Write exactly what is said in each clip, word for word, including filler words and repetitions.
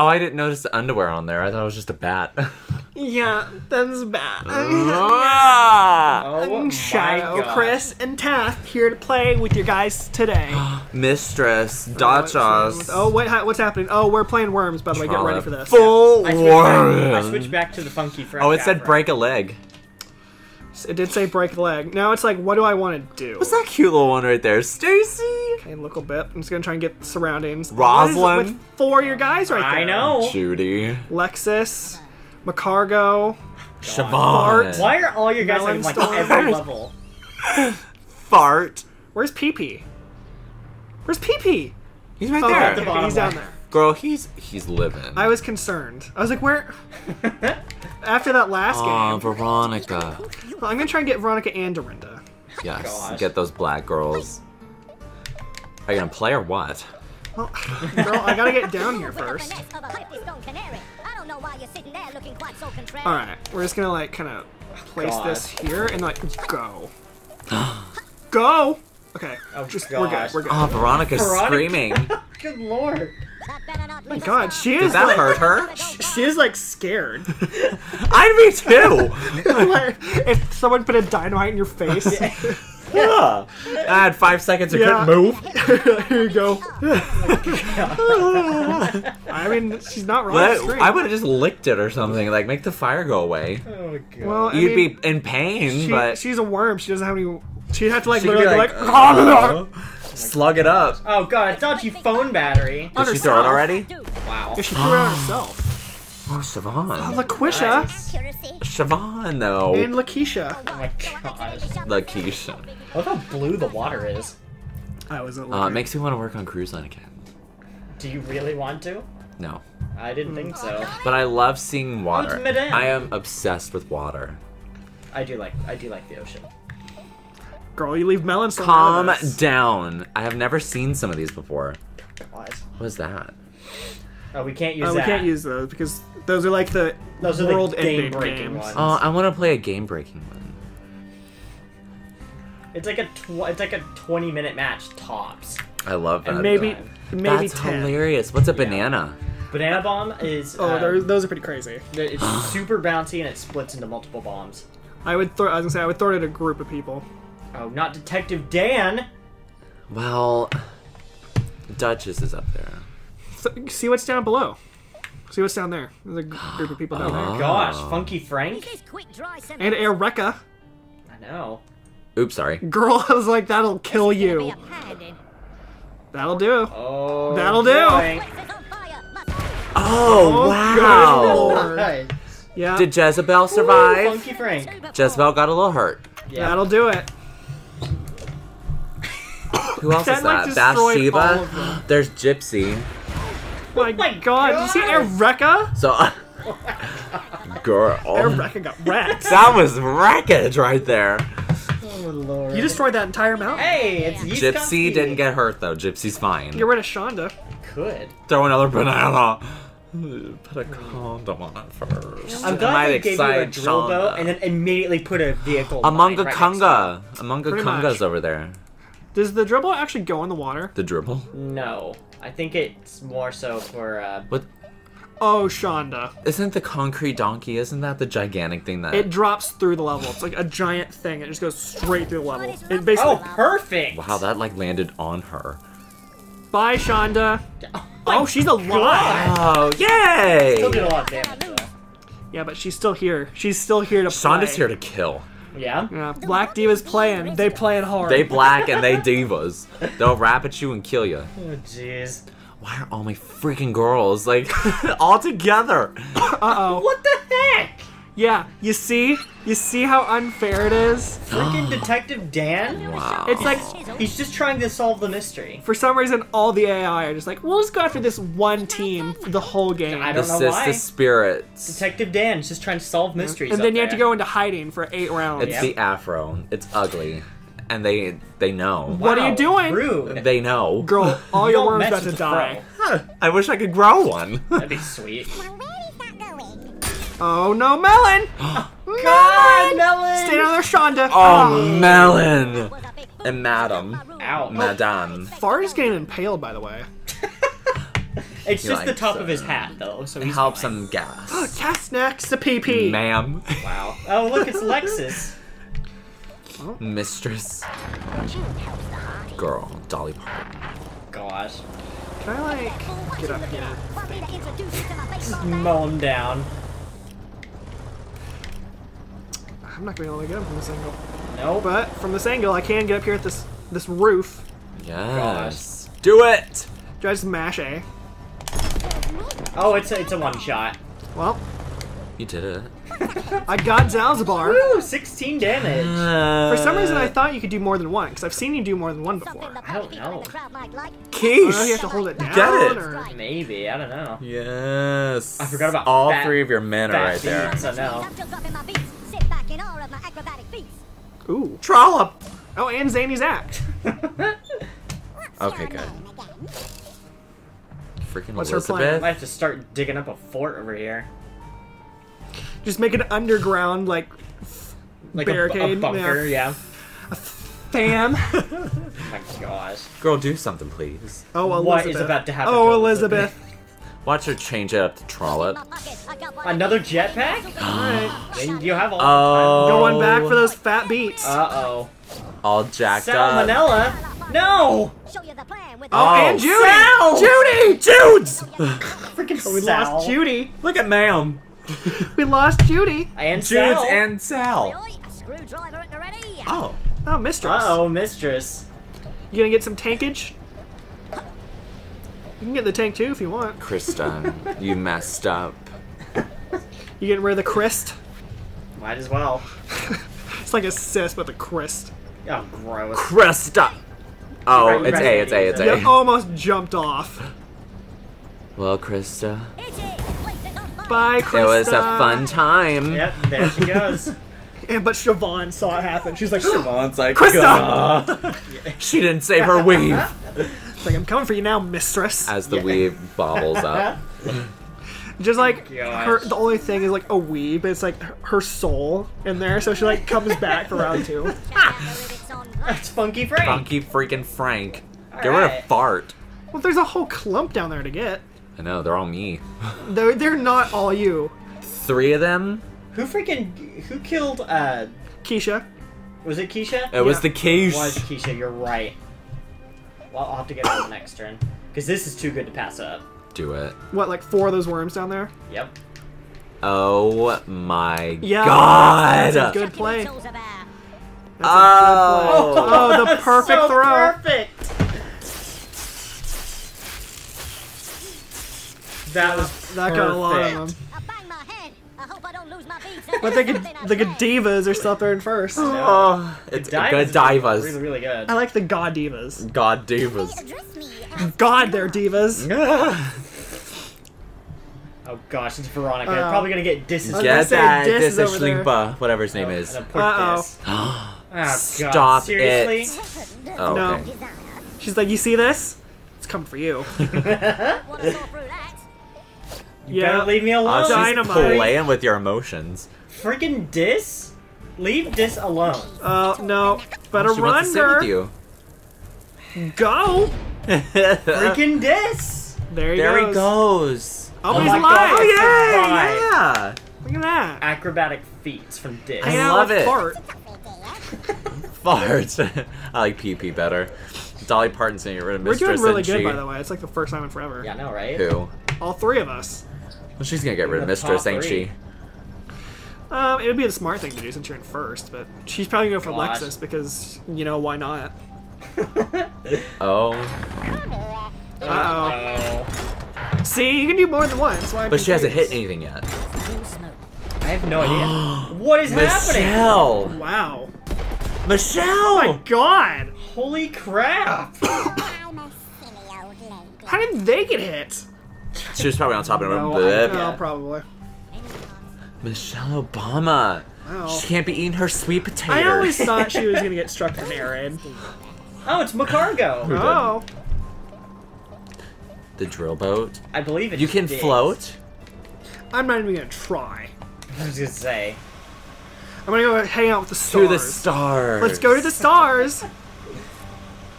Oh, I didn't notice the underwear on there. I thought it was just a bat. Yeah, that's a bat. Oh, I'm Shido, Chris, and Taff here to play with your guys today. Mistress, Duchess. Oh, wait, hi, what's happening? Oh, we're playing worms, by the way. Get ready for this. Full yeah. worm. I switched back to the funky Frank. Oh, it said break a leg. It did say break a leg. Now it's like, what do I want to do? What's that cute little one right there? Stacy? Okay, Lickle Pip. I'm just going to try and get the surroundings. Roslyn. With four of your guys right there. I know. Judy. Lexus. McCargo. Siobhan. Fart. Why are all your guys on like every level? Fart. Where's Pee Pee? Where's Pee Pee? He's right oh, there. At the bottom he's down there. Girl, he's he's living. I was concerned. I was like, where? After that last Aww, game. Oh, Veronica. Well, I'm going to try and get Veronica and Dorinda. Yes, Gosh. get those black girls. Are you going to play or what? Well, girl, I got to get down here first. Alright, we're just going to like kind of place God. this here and like go. Go! Okay, oh, just, we're good, we're good. Oh, Veronica's Veronica. screaming. Good lord. Oh my God, she is. Did that like, hurt her? She is like scared. I'd be too. Like, if someone put a dynamite in your face, yeah. yeah. I had five seconds to yeah. couldn't move. Here you go. Oh I mean, she's not wrong. Let, I would have just licked it or something. Like, make the fire go away. Oh God. Well, You'd I mean, be in pain, she, but she's a worm. She doesn't have any. She'd have to like she literally like. like uh, Slug it up. Oh God, a dodgy phone battery. Did she throw it already? Wow. Yeah, she threw it on herself. Oh, Siobhan. Oh, LaQuisha. Nice. Siobhan, though. And LaKeisha. Oh my gosh. LaKeisha. Look how blue the water is. I wasn't looking. Uh, it makes me want to work on cruise line again. Do you really want to? No. I didn't mm. think so. But I love seeing water. I am obsessed with water. I do like, I do like the ocean. Girl, you leave melons. Calm down. I have never seen some of these before. God. What is that? Oh, we can't use. Oh, that. we can't use those because those are like the those world are the game breaking games. ones. Oh, I want to play a game breaking one. It's like a tw it's like a twenty minute match tops. I love that. And maybe time. maybe That's ten. hilarious. What's a yeah. banana? Banana bomb is. Oh, um, those are pretty crazy. It's super bouncy and it splits into multiple bombs. I would throw. I was gonna say I would throw it at a group of people. Oh, not Detective Dan! Well, Duchess is up there. So, see what's down below. See what's down there. There's a group of people down oh. there. Gosh, Funky Frank? And Erica. I know. Oops, sorry. Girl, I was like, that'll kill you. That'll do. Oh, that'll do. Boy. Oh, oh, wow. Nice. Yeah. Did Jezebel survive? Ooh, Funky Frank. Jezebel got a little hurt. Yeah. That'll do it. Who else that, is that? Like, Bathsheba? There's Gypsy. Oh my, my God, God. Did you see Erica? So, uh, girl. Erica got wrecked. That was wreckage right there. Oh Lord. You destroyed that entire mountain. Hey, it's Yeast Gypsy coffee. Didn't get hurt though. Gypsy's fine. Get rid of Shonda. Could. Throw another banana. Put a condom on it first. I'm glad they gave you a drill Shonda. boat and then immediately put a vehicle. Among a right Kunga. Among a Kunga's over there. Does the dribble actually go in the water? The dribble? No. I think it's more so for, uh... What? Oh, Shonda. Isn't the concrete donkey, isn't that the gigantic thing that... It drops through the level. It's like a giant thing. It just goes straight through the level. It basically... Oh, perfect! Wow, that, like, landed on her. Bye, Shonda. Oh, oh she's alive! God. Oh, yay! Still did a lot of damage, though. Yeah, but she's still here. She's still here to play. Shonda's here to kill. Yeah. yeah. Black divas playing. They playing hard. They black and they divas. They'll rap at you and kill you. Oh jeez. Why are all my freaking girls like all together? Uh oh. What the heck? Yeah. You see? You see how unfair it is? Freaking Detective Dan. Wow. It's like he's just trying to solve the mystery. For some reason, all the A I are just like, we'll just go after this one team for the whole game. I don't this know why. This is the spirits. Detective Dan is just trying to solve mysteries. And then you there. have to go into hiding for eight rounds. It's yeah. the afro. It's ugly, and they they know. Wow, what are you doing? Rude. They know. Girl, all you your worms about to die. Huh. I wish I could grow one. That'd be sweet. Oh no, melon! Oh, God, melon! melon! Stay down there, Shonda. Oh, oh. melon! And Madam. Ow. Madam. Fart is getting impaled, by the way. It's just like, the top so, of his hat, though, so he's help fine. Some gas. Oh, gas next to Pee Pee. Ma'am. Wow. Oh, look, it's Lexus. Mistress. Girl, Dolly Parton. Gosh. Can I, like, get up here? Just mow him down. I'm not going to be able to get him from this angle. No. But from this angle, I can get up here at this this roof. Yes. Gosh. Do it! Do I just mash A? Oh, it's a, it's a one shot. Well. You did it. I got Zalzabar. Woo, sixteen damage. Uh, For some reason, I thought you could do more than one, because I've seen you do more than one before. I don't know. Keesh. Oh, you have to hold it down. Get it. Or... Maybe. I don't know. Yes. I forgot about all fat, three of your men are right there. Beats, I know. Ooh. Trollop. Oh, and Zany Zack. Okay, good. Freaking What's Elizabeth. Her plan? I might have to start digging up a fort over here. Just make an underground, like, like barricade. A, a bunker, yeah. yeah. A fam. Oh my gosh. Girl, do something, please. Oh, Elizabeth. What is about to happen? Oh, to Elizabeth. Elizabeth. Watch her change it up to Trollop. Another jetpack? Alright. Then you have all oh. the time. Going back for those fat beats. Uh-oh. All jacked Salmonella. Up. Salmonella? No! Oh, oh, and Judy! Sal! Judy! Judes! Freaking Sal. We lost Judy. Look at ma'am. We lost Judy. And Jude's Sal. and Sal. Oh. Oh, mistress. Uh-oh, mistress. You gonna get some tankage? You can get the tank too if you want. Krista, you messed up. You getting rid of the Christ? Might as well. It's like a sis with a Christ. Oh, gross. Krista! Oh, right, it's, right, a, it's A, it's A, it's A. You almost jumped off. Well, Krista. Bye, Krista. It was a fun time. Yep, there she goes. And but Siobhan saw it happen. She's like, Siobhan's like, Krista! She didn't save her weave. It's like, I'm coming for you now, mistress. As the yeah. weave bobbles up. Just like, her, the only thing is like a weave, but it's like her soul in there, so she like comes back for round two. That's Funky Frank. Funky freaking Frank. All get right. rid of Fart. Well, there's a whole clump down there to get. I know, they're all me. They're, they're not all you. Three of them? Who freaking, who killed, uh... Keisha. Was it Keisha? It yeah. was the Keisha. It was Keisha, you're right. Well, I'll have to get it on the next turn. Because this is too good to pass up. Do it. What, like four of those worms down there? Yep. Oh my yeah. god! That's a good play. That's oh! A good play. Oh, the perfect so throw. perfect! That was That perfect. got a lot of them. But the, the Godivas are still third first. No. Oh, it's Godivas. Really, really good. I like the Godivas. Godivas. God, they're divas. Oh gosh, it's Veronica. Uh, Probably gonna get disses. Get that Disishlimpa, whatever his name oh, is. Uh oh. oh Stop Seriously? it. Oh, no. Okay. She's like, you see this? It's coming for you. You yeah. better leave me alone. Uh, Dynamite. Playing with your emotions. Freaking Dis? Leave Dis alone. Oh, uh, no. Better oh, she run, girl. Go. Freaking Dis. There he there goes. There he goes. Oh, oh he's alive. Oh, yeah. Yeah. Look at that. Acrobatic feats from Dis. I, I love it. Fart. Fart. I like Pee Pee better. Dolly Parton's gonna get rid of Mistress. We're doing really good, she... by the way. It's like the first time in forever. Yeah, I know, right? Who? All three of us. Well, she's gonna get rid of Mistress, ain't she? Um, it would be the smart thing to do since you're in first, but she's probably gonna go for Gosh. Lexus because, you know, why not? Oh. Uh-oh. Uh-oh. See, you can do more than one. That's why I'm but confused. She hasn't hit anything yet. I have no idea. What is Michelle. happening? Wow. Michelle! Oh my god! Holy crap! How did they get hit? She was probably on top of no, it. No, probably. Michelle Obama. Wow. She can't be eating her sweet potatoes. I always thought she was going to get struck from Aaron. Oh, it's McCargo. Oh. The drill boat. I believe it. You can did. float. I'm not even going to try. I was going to say. I'm going to go hang out with the stars. To the stars. Let's go to the stars.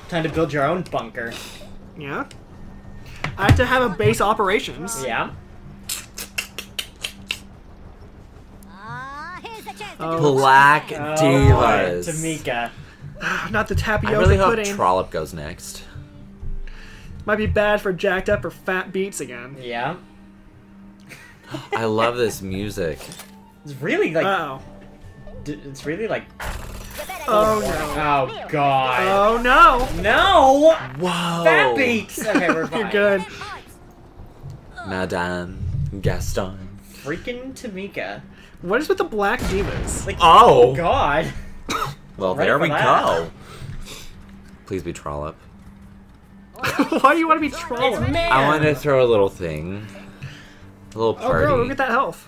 Time to build your own bunker. Yeah. I have to have a base operations. Yeah. Oh, Black oh, Divas. Tamika. Not the tapioca pudding. I really hope pudding. Trollop goes next. Might be bad for Jacked Up or Fat Beats again. Yeah. I love this music. It's really like... Uh oh. It's really like... Oh, no. Oh, God. Oh, no. No. Whoa. Fat Beats. Okay, we're fine. You're good. Madam Gaston. Freaking Tamika. What is with the Black Divas? Like, oh. oh God. Well, right there we that. go. Please be Trollop. Why do you want to be Trollop? I want to throw a little thing. A little party. Oh, girl, look at that health.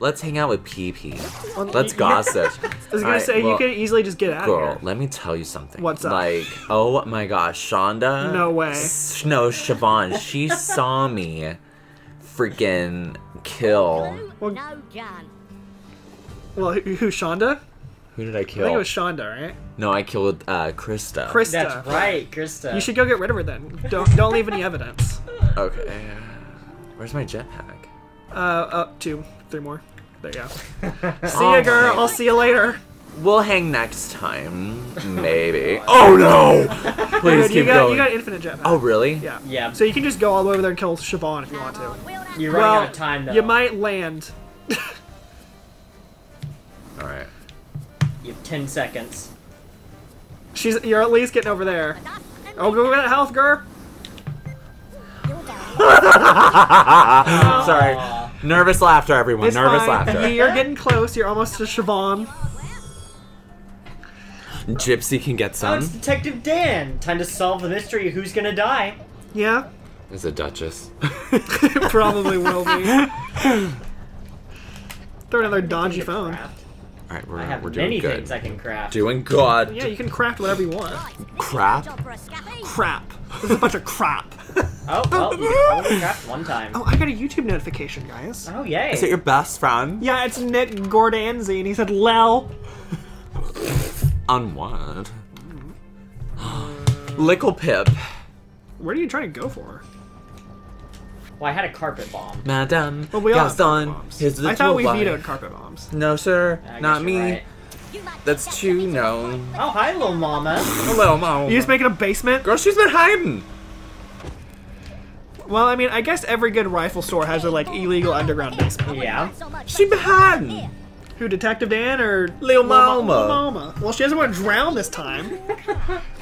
Let's hang out with Pee Pee. Let's gossip. I was gonna right, say well, you could easily just get out girl, of here. Girl, let me tell you something. What's up? Like, oh my gosh, Shonda. No way. S no, Siobhan. She saw me freaking kill. Well, no, John. Well, who, who, Shonda? Who did I kill? I think it was Shonda, right? No, I killed uh, Krista. Krista. That's right, Krista. You should go get rid of her then. Don't don't leave any evidence. Okay. Where's my jetpack? Uh, up uh, two, three more. There you go. See oh ya, girl. I'll see you later. We'll hang next time, maybe. Oh no! Please Dude, keep you got, going. You got infinite jetpack. Oh really? Yeah. Yeah. So you can just go all over there and kill Siobhan if you want to. You're running well, out of time though. You might land. All right. You have ten seconds. She's. You're at least getting over there. Oh, go get that health, girl. Sorry. Nervous laughter, everyone. It's Nervous fine. laughter. You're getting close. You're almost to Siobhan. Gypsy can get some. Oh, it's Detective Dan. Time to solve the mystery of who's gonna die. Yeah. Is it Duchess? It probably will be. Throw another dodgy phone. Craft. All right, we're, I have we're doing many good. things I can craft. Doing good. Yeah, you can craft whatever you want. Crap. Crap. This is a bunch of crap. Oh, well, you can only craft one time. Oh, I got a YouTube notification, guys. Oh, yay. Is it your best friend? Yeah, it's Nick Gordanzi, and he said, Lel. Unwanted. Lickle Pip. Where are you trying to go for? Well, I had a carpet bomb. Madam, well, we Gaston, his I thought we life. vetoed carpet bombs. No, sir, yeah, not me. Right. That's too known. Oh, hi, Lil Mama. Hello, Mama. You just making a basement? Girl, she's been hiding. Well, I mean, I guess every good rifle store has a, like, illegal underground basement. Yeah. She's been hiding. Who, Detective Dan or Lil Mama? Lil Mama. Well, she doesn't want to drown this time.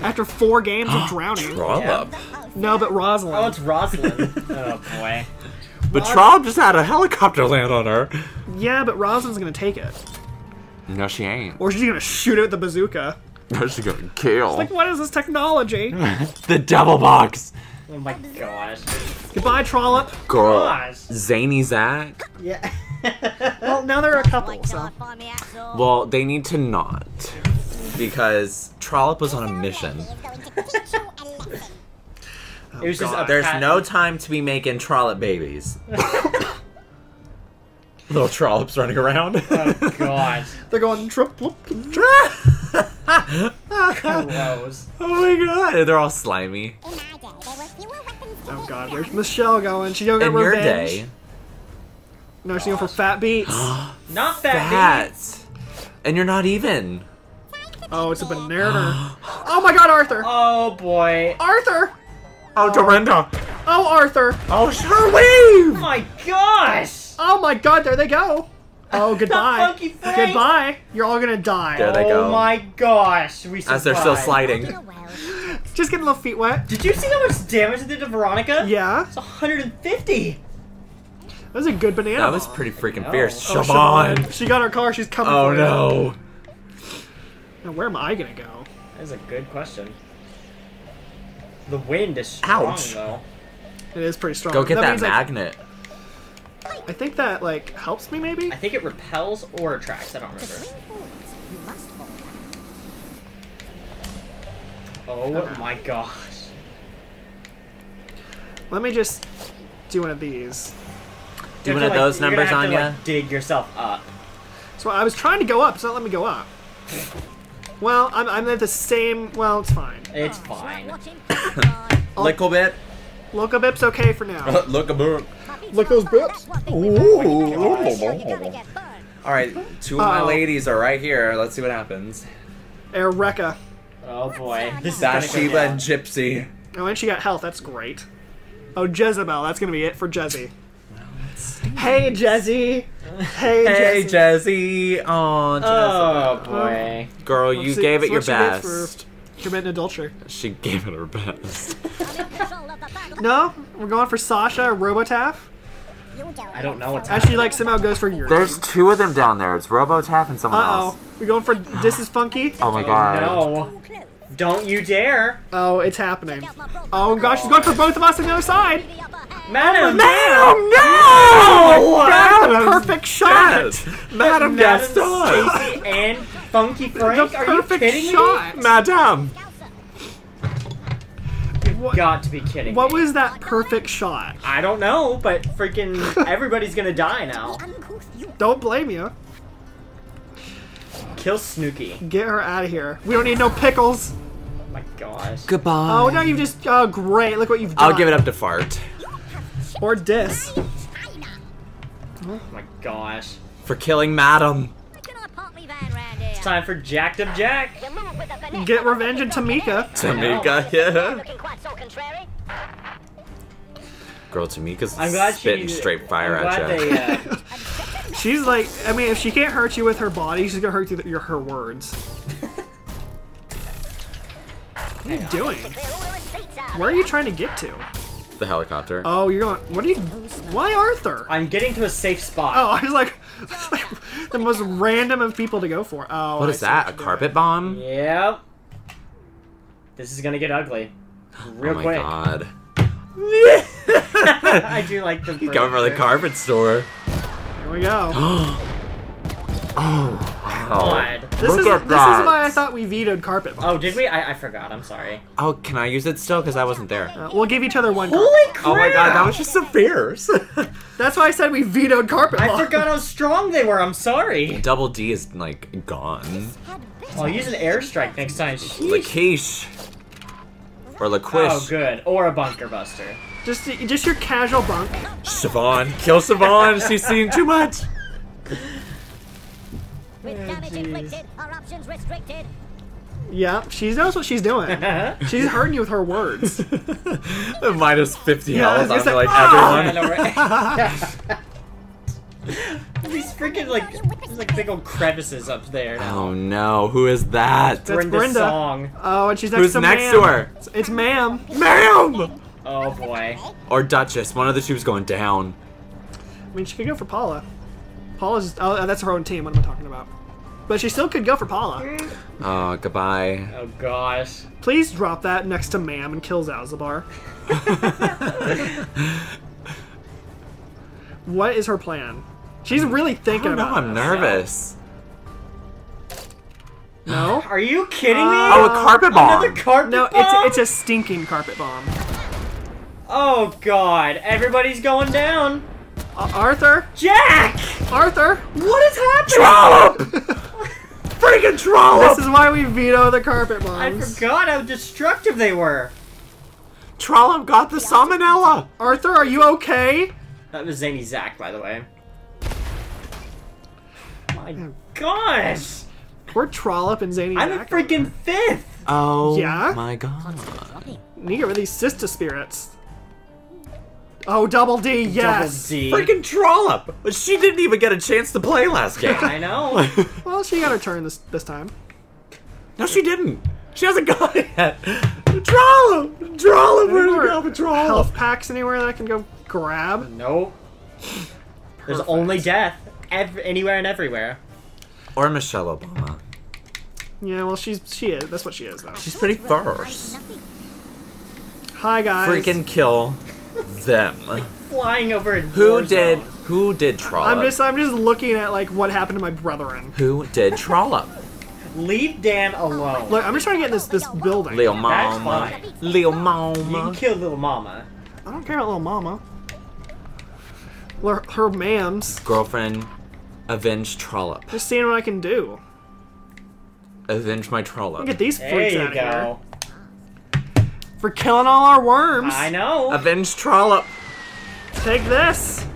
After four games of drowning. Trollop. Yeah. No, but Rosalind. Oh, it's Rosalind. Oh, boy. But Trollop just had a helicopter land on her. Yeah, but Rosalind's going to take it. No, she ain't. Or she's going to shoot it with the bazooka. No, she's going to kill. It's like, what is this technology? The double box. Oh, my gosh. Goodbye, Trollop. Girl. Gosh. Zany Zack. Yeah. Well, now there are a couple, so. Well, they need to not. Because Trollop was on a mission. Oh, it was just a There's no time to be making Trollop babies. Little Trollops running around. Oh, God. They're going, trip, whoop, trip. Gross. Oh, my God. They're all slimy. Oh, God. Where's Michelle going? She don't get revenge. In your day. No, she's going for Fat Beats. Not Fat, fat. Beats. And you're not even. Oh, it's a banana. Oh my God, Arthur. Oh boy. Arthur. Oh, Dorinda. Oh, Arthur. Oh, her wave. Oh my gosh. Oh my God, there they go. Oh, goodbye. Funky Frank. Goodbye. You're all gonna die. There they go. Oh my gosh. We survived. As they're still sliding. Just getting a little feet wet. Did you see how much damage it did to Veronica? Yeah. It's one hundred fifty. That was a good banana. That was pretty freaking fierce. Oh, Siobhan. She got her car. She's coming. Oh, for no. Now, where am I going to go? That is a good question. The wind is strong, Ouch. though. It is pretty strong. Go get that, that magnet. Like, I think that, like, helps me, maybe? I think it repels or attracts. I don't remember. Oh, okay. My gosh. Let me just do one of these. Do one of like, those numbers on you? Like, dig yourself up. So I was trying to go up, so don't let me go up. Well, I'm I'm at the same. Well, it's fine. It's fine. Lickle bit. Loca Bip's okay for now. Loca Bip. Look those Bips. Ooh. All right, two of my uh, ladies are right here. Let's see what happens. Eureka. Oh boy. Bathsheba and Gypsy. Oh, and she got health. That's great. Oh, Jezebel. That's gonna be it for Jezzy. Hey, Jezzy. Hey, hey Jezzy. Jezzy. Oh, Jezebel. Oh boy. Girl, Let's you see, gave it your best. Committing adultery. She gave it her best. No, we're going for Sasha or Robotaf. I don't know what's happening. Actually, like, somehow goes for yours. There's two of them down there. It's Robotaf and someone uh -oh. else. We're going for This Is Funky. Oh my god. No. Don't you dare. Oh, it's happening. Oh gosh, she's going for both of us on the other side. Madam! Madam, no! Oh, that's a perfect shot. Madam, that's Stacy and Funky Frank. The Are you kidding shot. me? Madam. What, got to be kidding What me. was that perfect shot? I don't know, but freaking everybody's gonna die now. Don't blame you. Kill Snooky. Get her out of here. We don't need no pickles. Oh my gosh. Goodbye. Oh, now you've just... Oh, great. Look what you've done. I'll give it up to Fart. Or Dis. Oh my gosh. For killing Madam. It's time for Jacked Up Jack. Get revenge on Tamika. Tamika, yeah. Girl, Tamika's I'm glad spitting she, straight fire I'm at you. They, uh... She's like, I mean, if she can't hurt you with her body, she's gonna hurt you with your, her words. What are you doing? Where are you trying to get to? The helicopter. Oh, you're going. What are you? Why Arthur? I'm getting to a safe spot. Oh, I was like, the most random of people to go for. Oh, what is that? A carpet bomb? Yep. This is gonna get ugly. Real quick. Oh my god. I do like the. Going for the carpet store. Here we go. Oh wow! This is this is why I thought we vetoed carpet bombs. Oh, did we? I, I forgot. I'm sorry. Oh, can I use it still? Because I wasn't there. Uh, we'll give each other one. Holy crap! Oh my god, that was just so fierce. That's why I said we vetoed carpet bombs. I forgot how strong they were. I'm sorry. Double D is like gone. I'll use an airstrike next time. Laquiche. Or Laquish. Oh, good. Or a bunker buster. Just, just your casual bunk. Siobhan, kill Siobhan. She's seen too much. With damage inflicted, our options restricted. Yeah, she knows what she's doing. She's hurting you with her words. Minus fifty health yeah, on like, like ah! everyone. These freaking like, like big old crevices up there. Now. Oh no, who is that? That's Brenda. Brenda. Song. Oh, and she's next Who's to next to her? It's ma'am. Ma'am. Oh boy. Or Duchess. One of the two is going down. I mean, she could go for Paula. Paula's. Just, oh, that's her own team. What am I talking about? But she still could go for Paula. Oh, goodbye. Oh gosh. Please drop that next to ma'am and kill Zalzabar. What is her plan? She's really thinking I don't about. No, I'm nervous. No? Are you kidding uh, me? Oh, a carpet bomb. Another carpet no, bomb. No, it's it's a stinking carpet bomb. Oh god, everybody's going down. Uh, Arthur? Jack! Arthur? What is happening? Trollop! Freaking Trollop! This is why we veto the carpet bombs. I forgot how destructive they were. Trollop got the salmonella! Arthur, are you okay? That was Zany Zack, by the way. My gosh! We're Trollop and Zany Zack. I'm a freaking fifth! Oh yeah? My god. Need to get rid of these sister spirits. Oh, Double D, yes! Double D. Freaking Trollop! She didn't even get a chance to play last game. I know. Well, she got her turn this this time. No, she didn't. She hasn't got it yet. Trollop! Trollop! Where's the girl with Trollop? Health packs anywhere that I can go grab? Nope. There's only death. Ev anywhere and everywhere. Or Michelle Obama. Yeah, well, she's she is. That's what she is, though. She's pretty fierce. Hi, guys. Freaking kill. Them like flying over. Who did zone. who did Trollop? I'm just I'm just looking at like what happened to my brethren. Who did Trollop? Leave Dan alone. Look, I'm just trying to get this this building. Lil Mama. Lil Mama. You can kill Lil Mama. I don't care about Lil Mama. Her, her mams. Girlfriend, avenge Trollop. Just seeing what I can do. Avenge my Trollop. Look at these freaks out of here. for killing all our worms. I know. Avenge Trollop. Take this.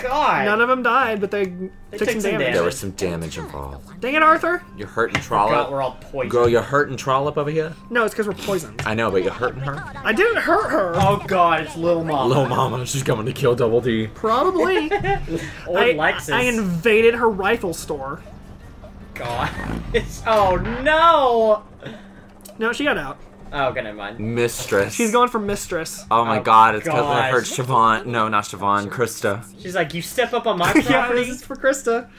God. None of them died, but they, they took, took some, some damage. damage. There was some damage involved. Dang it, Arthur. You're hurting Trollop. God, we're all poisoned. Girl, you're hurting Trollop over here? No, it's because we're poisoned. I know, but you're hurting her? I didn't hurt her. Oh, God, it's Lil Mama. Lil Mama. She's coming to kill Double D. Probably. Old I, Lexus. I invaded her rifle store. God. It's, oh, no. No, she got out. Oh, okay, never mind. Mistress. She's going for mistress. Oh my oh, god, it's because I heard Siobhan. No, not Siobhan, Krista. She's like, you step up on my property. Yeah, this is for Krista.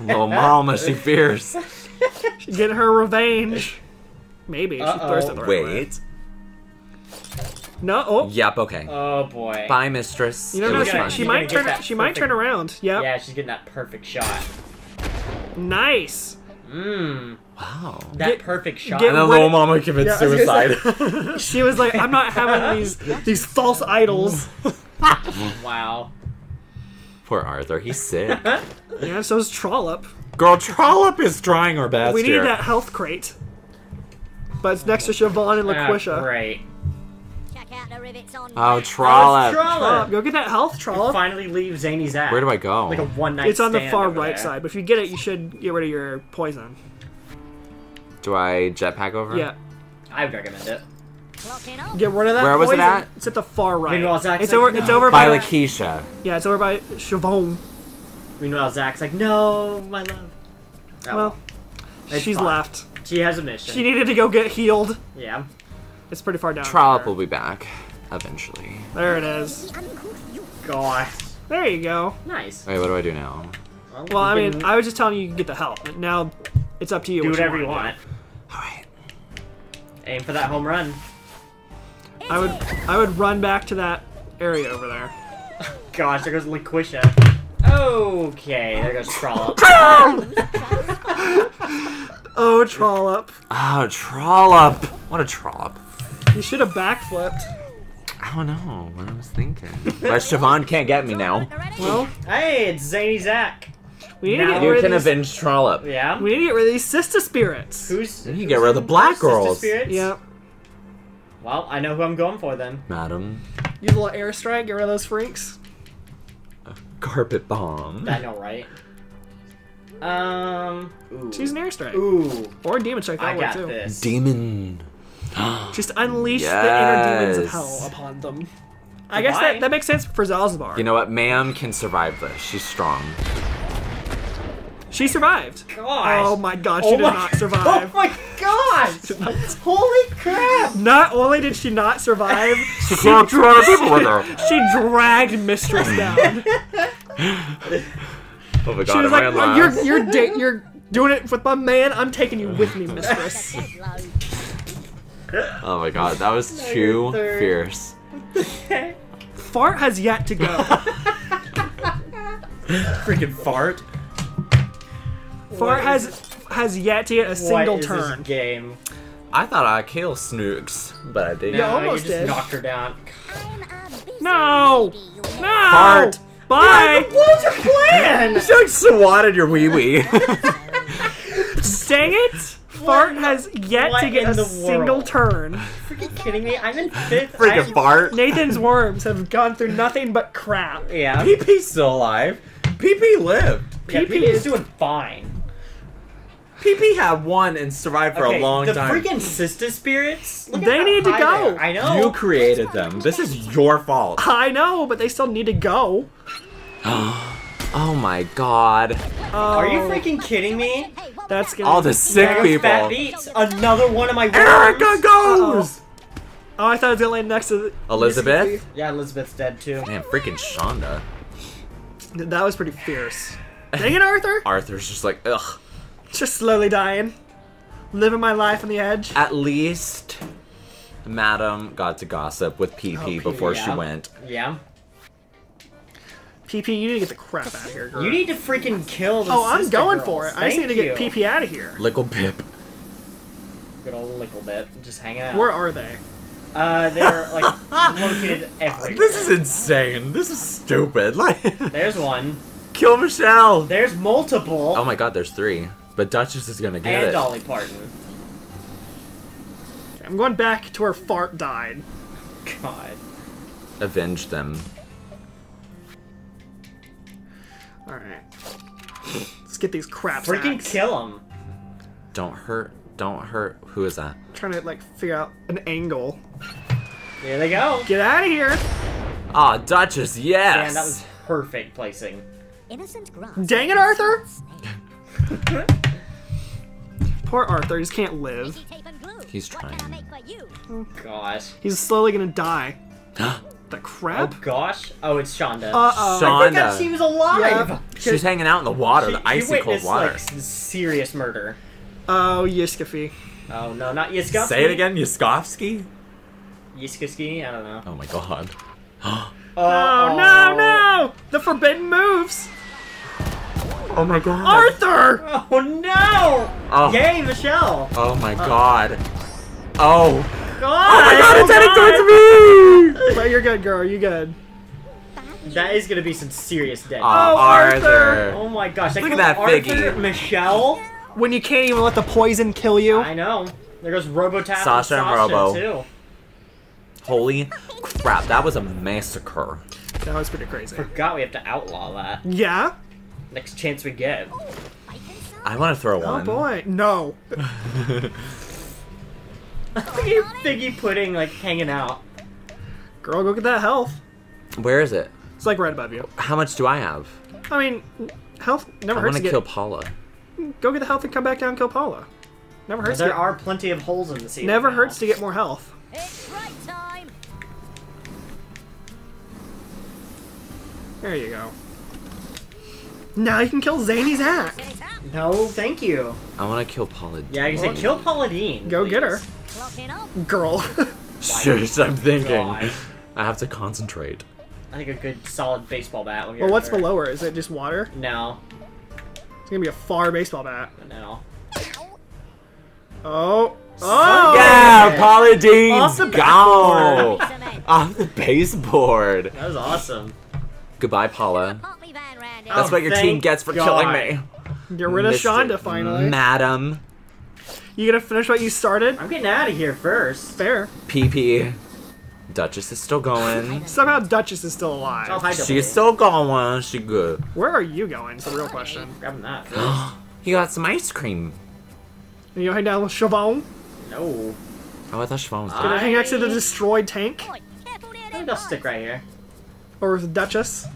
Little mama, she fears. She's getting her revenge. Maybe. Uh-oh. She throws it the right Wait. Way. No. Oh. Yep. Okay. Oh boy. Bye, mistress. You know, no, she, she might turn. She perfect. might turn around. Yep. Yeah, she's getting that perfect shot. Nice. Mmm. Wow. That get, perfect shot. And then Lil Mama commits yeah, suicide. Like, she was like, I'm not having these these false idols. Wow. Poor Arthur, he's sick. Yeah, so is Trollop. Girl, Trollop is trying her best. We need here. that health crate. But it's next to Siobhan and LaQuisha. Oh, great. Oh, Trollop. Trollop. Go get that health, Trollop. Finally leave Zany Zack. Where do I go? Like a one night It's on stand the far right there. side, but if you get it, you should get rid of your poison. Do I jetpack over? Yeah. I recommend it. Get rid of that Where poison. was it at? It's at the far right. Meanwhile, Zach's it's like, over, no. It's over by... By LaQuisha. Yeah, it's over by Chavaughn. Meanwhile, Zach's like, no, my love. Oh. Well, it's she's fine. left. She has a mission. She needed to go get healed. Yeah. It's pretty far down. Trollop will be back eventually. There it is. God. There you go. Nice. Wait, what do I do now? Well, well I mean, I was just telling you you can get the help. Now it's up to you. Do whatever you want. You want. All right. Aim for that home run. I would I would run back to that area over there. Gosh, there goes LaQuisha. Okay, there goes Trollop. Oh, Trollop. Oh, Trollop. What a Trollop. You should have backflipped. I don't know what I was thinking. But Siobhan can't get me now. Well, hey, it's Zany Zack. We need now to get rid you can of these... avenge Trollop. Yeah. We need to get rid of these sister spirits. Who's? You who's get rid of the black girls. Spirits? Yep. Well, I know who I'm going for then. Madam. Use a little airstrike. Get rid of those freaks. A carpet bomb. I know, right? Um. Ooh. Choose an airstrike. Ooh. Or a demon strike. That I got too. this. Demon. Just unleash yes. the inner demons of hell upon them. Goodbye. I guess that, that makes sense for Zalzabar. You know what? Ma'am can survive this. She's strong. She survived. Gosh. Oh my god, she oh did my... not survive. Oh my god! Holy crap! Not only did she not survive, she, she, she dragged Mistress down. Oh my god, she was like, oh, you're, you're, da you're doing it with my man, I'm taking you with me, Mistress. Oh my god, that was too fierce. Fart has yet to go. Freaking Fart. Fart has has yet to get a single turn. What is this game? I thought I killed Snooks, but I didn't. No, you almost you just did. Knocked her down. No! No! Fart! Bye! Yeah, what was your plan? You just like swatted your wee wee. Dang it! Fart what? has yet what to get a single turn. Are you freaking kidding me? I'm in fifth. Freaking Fart. Nathan's worms have gone through nothing but crap. Yeah. Pee Pee's still alive. Pee Pee lived. Yeah, Pee Pee is doing fine. Pee Pee had one and survived for okay, a long the time. The freaking sister spirits? Look they need to go. There. I know. You created them. This is your fault. I know, but they still need to go. Oh my god. Oh. Are you freaking kidding me? That's gonna all the sick there people. Fat Beats. Another one of my worms. Erica goes! Uh-oh. Oh, I thought it was gonna land next to the Elizabeth? Yeah, Elizabeth's dead too. Man, freaking Shonda. That was pretty fierce. Dang it, Arthur! Arthur's just like, ugh. Just slowly dying. Living my life on the edge. At least Madam got to gossip with Pee Pee oh, before yeah. she went. Yeah. Pee Pee, you need to get the crap out of here, girl. You need to freaking kill the Oh, I'm going girls. for it. Thank I just need to get Pee Pee out of here. Lickle Pip. Good old Lickle Pip. Just hanging out. Where are they? Uh, they're, like, located everywhere. This is insane. This is stupid. Like, there's one. Kill Michelle. There's multiple. Oh my god, there's three. But Duchess is gonna get and it. And Dolly Parton. I'm going back to where Fart died. God. Avenge them. Alright. Let's get these crap sacks. Freaking kill them. Don't hurt. Don't hurt. Who is that? I'm trying to, like, figure out an angle. There they go. Get out of here. Ah, oh, Duchess, yes. Man, that was perfect placing. Innocent grass. Dang it, Arthur. Poor Arthur. He just can't live. He's trying. Oh, gosh. He's slowly going to die. The crap? Oh, gosh. Oh, it's Shonda. Uh-oh. Shonda. I think that she was alive. Yeah. She's hanging out in the water, she, the icy cold water. Like, serious murder. Oh, Yiskafy. Oh, no, not Yiskafy. Say it again, Yiskovsky? Yiskafsky? I don't know. Oh, my God. Oh, oh, no, no! The forbidden moves! Oh, my God. Arthur! Oh, no! Oh. Yay, Michelle! Oh, my oh. God. Oh. God. Oh, my God, it's heading towards me! But you're good, girl. You're good. That is going to be some serious death. Oh, oh Arthur. Arthur! Oh, my gosh. Look at that figgy. Michelle? When you can't even let the poison kill you. I know. There goes Robotap. Sasha and, and Robo. Too. Holy crap! That was a massacre. That was pretty crazy. Forgot we have to outlaw that. Yeah. Next chance we get. I want to throw oh, one. Oh boy! No. Figgy pudding, like hanging out. Girl, go get that health. Where is it? It's like right above you. How much do I have? I mean, health never I hurts. I want to kill get... Paula. Go get the health and come back down and kill Paula. Never hurts. There to get... are plenty of holes in the sea. Never now. hurts to get more health. It's right time. There you go. Now you can kill Zany Zack. No, thank you. I want to kill Paula Deen. Yeah, you said kill Paula Deen. Go please. get her, girl. Seriously, I'm thinking. God. I have to concentrate. I think a good solid baseball bat. Well, what's her. below her? Is it just water? No. It's gonna be a far baseball bat. No. Oh. Oh! Yeah! Paula Deen's gone! Off the baseboard! That was awesome. Goodbye, Paula. That's oh, what your team gets for God. killing me. Get rid of Shonda, finally. Madam. You gonna finish what you started? I'm getting out of here first. Fair. Pee Pee. Duchess is still going. Somehow Duchess is still alive. Oh, she's still going. She good. Where are you going? It's a real question. Grabbing that. He got some ice cream. You gonna hang down with Chavaughn? No. Oh, I thought Chavaughn was dead. Gonna hang out to the destroyed tank? I think they'll stick right here. Or with the Duchess?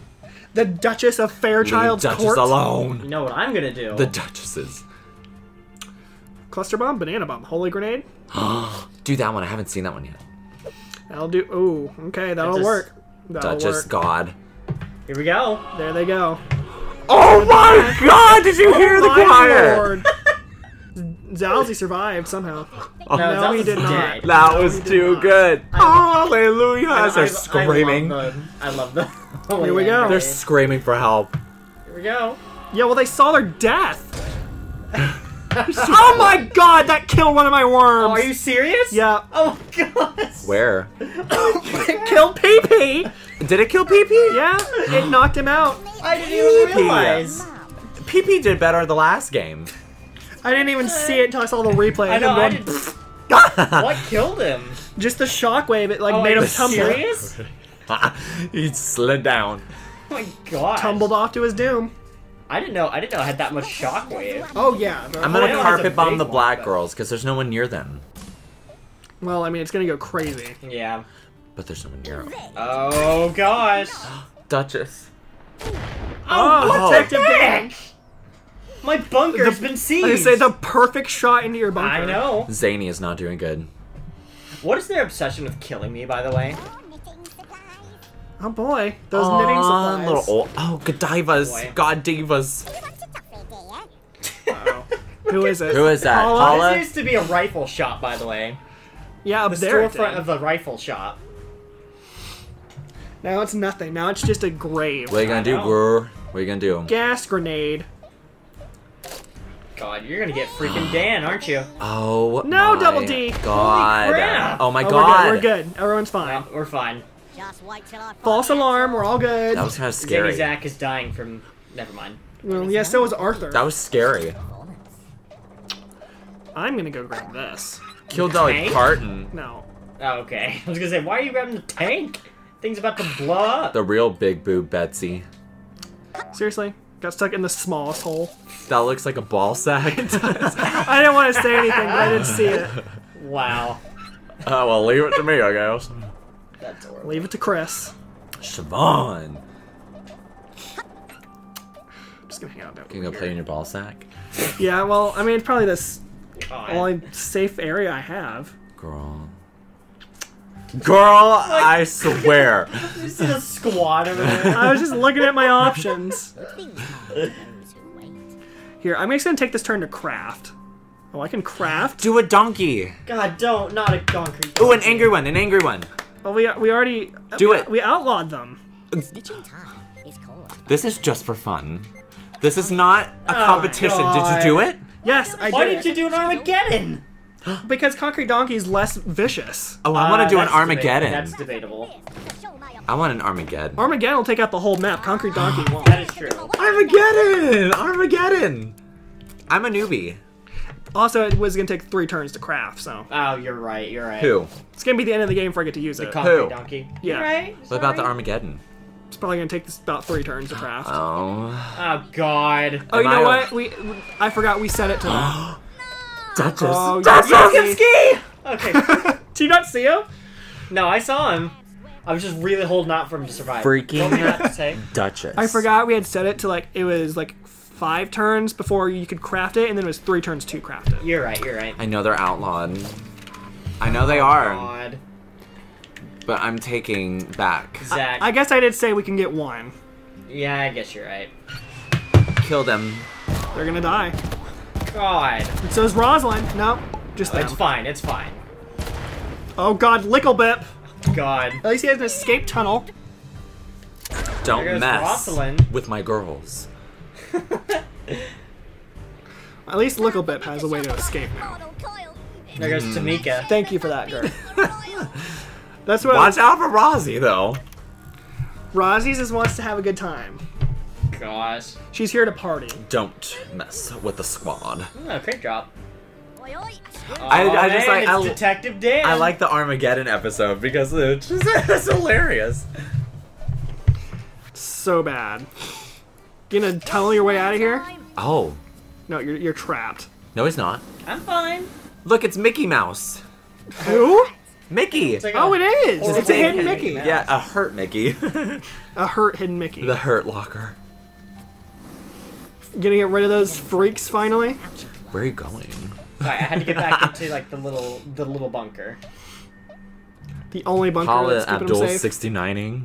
The Duchess of Fairchild's Court? The Duchess alone. You know what I'm gonna do. The Duchesses. Cluster bomb, banana bomb, holy grenade. Do that one. I haven't seen that one yet. That'll do. Ooh, okay, that'll Duchess. work. That'll Duchess work. God. Here we go. There they go. Oh my God! Did you hear oh the choir? Zalzy survived somehow. Oh, no, no he did not. Dead. That no, was too not. good. I, Hallelujah! I, I, They're I, screaming. I love them. I love them. Oh, Here we go. They're screaming for help. Here we go. Yeah, well, they saw their death. Oh my God! That killed one of my worms. Oh, are you serious? Yeah. Oh God. Where? It killed Pee Pee. Did it kill Pee Pee? Yeah. It knocked him out. I didn't even realize. Pee Pee did better the last game. I didn't even see it until I saw the replay. I know. Going, I what killed him? Just the shockwave. It like oh, made him tumble. Serious? He slid down. Oh my God! Tumbled off to his doom. I didn't know. I didn't know I had that much shockwave. Oh yeah. I'm gonna carpet bomb the black one, girls because there's no one near them. Well, I mean, it's gonna go crazy. Yeah. But there's no one near them. Oh gosh. Duchess. Oh, oh Detective Dan. My bunker's the, been seized! They say the perfect shot into your bunker. I know. Zany is not doing good. What is their obsession with killing me, by the way? Oh boy, those Aww, knitting supplies. Little old, oh, Godivas, Godivas. Wow. Who is it? Who is that? Paula? Paula? This used to be a rifle shop, by the way. Yeah, up the there. The storefront of the rifle shop. Now it's nothing. Now it's just a grave. What are you gonna I do, know. girl? What are you gonna do? Gas grenade. God, you're gonna get freaking Dan, aren't you? Oh no, my Double D. God. Holy crap. Oh my oh, God. We're good. We're good. Everyone's fine. No, we're fine. Just wait till I False alarm. We're all good. That was kind of scary. Zany Zack is dying from. Never mind. Well, yeah, so was Arthur. That was scary. I'm gonna go grab this. Kill Dolly Parton. No. Oh, okay. I was gonna say, why are you grabbing the tank? Thing's about to blow up. The real big boob Betsy. Seriously? Got stuck in the smallest hole. That looks like a ball sack. It does. I didn't want to say anything, but I didn't see it. Wow. Oh, uh, well, leave it to me, I guess. That's horrible. Leave it to Chris. Siobhan. Just gonna hang out there. Can you go play in your ball sack? Yeah, well, I mean, it's probably this God. only safe area I have. Girl. Girl, like, I swear. You see the squad over there? I was just looking at my options. Here, I'm just gonna take this turn to craft. Oh, I can craft. Do a donkey. God, don't. Not a donkey. Oh, an angry one. An angry one. Well, we we already do we, it. We outlawed them. Stitching time is cold. This is just for fun. This is not a oh competition. Did you do it? Yes, I did. Why did you do an Armageddon? Because concrete donkey is less vicious. Oh, I uh, want to do an Armageddon. Debatable. That's debatable. I want an Armageddon. Armageddon will take out the whole map. Concrete donkey won't. That is true. Armageddon! Armageddon! I'm a newbie. Also, it was going to take three turns to craft, so... Oh, you're right, you're right. Who? It's going to be the end of the game before I get to use the it. Who? Donkey. Yeah. You're right. What Sorry. about the Armageddon? It's probably going to take this about three turns to craft. Oh. Oh, God. Oh, Am you know I what? We, we I forgot we set it to them. Duchess. Oh, Duchess! Duchess! Okay. Do you not see him? No, I saw him. I was just really holding out for him to survive. Freaking Duchess. I forgot we had set it to, like, it was, like... Five turns before you could craft it, and then it was three turns to craft it. You're right, you're right. I know they're outlawed. I know oh they are. God. But I'm taking back. Zach. I, I guess I did say we can get one. Yeah, I guess you're right. Kill them. They're gonna die. God. And so is Rosalind. No, just oh, them. It's fine, it's fine. Oh god, Lickle Pip. God. At least he has an escape tunnel. Don't mess Rosalind. with my girls. At least Lickle Pip has a way to escape now. There goes Tamika. Thank you for that, girl. That's what. Watch out for Rozzy, though. Rozzy just wants to have a good time. Gosh. She's here to party. Don't mess with the squad. Oh, great job. Oh, I, I just man, like I, Detective Dan. I like the Armageddon episode because it's, just, it's hilarious. So bad. You gonna tunnel your way out of here? Oh. No, you're, you're trapped. No, he's not. I'm fine. Look, it's Mickey Mouse. Who? Mickey. Like oh, it is. It's a hidden Mickey. Mickey yeah, a hurt Mickey. A hurt hidden Mickey. The hurt locker. Gonna get rid of those freaks finally? Where are you going? Sorry, I had to get back into like the little the little bunker. The only bunker Paula that's keeping Abdul sixty-nining.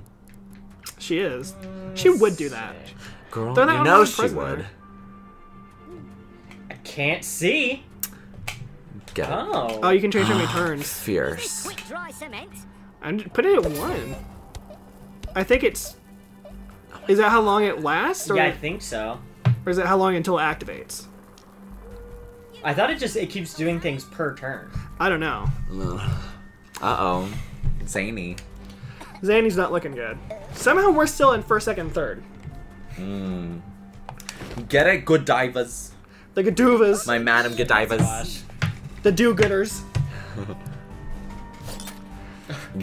She is. She would do that. Girl, you know she would. I can't see. Get oh. It. Oh, you can change how many turns. Fierce. And put it at one. I think it's... Is that how long it lasts? Or, yeah, I think so. Or is it how long until it activates? I thought it just it keeps doing things per turn. I don't know. Uh-oh. Zany. Zany's not looking good. Somehow we're still in first, second, third. Mm. Get it, Godivas. The Godivas. My Madam Godivas. The do-gooders.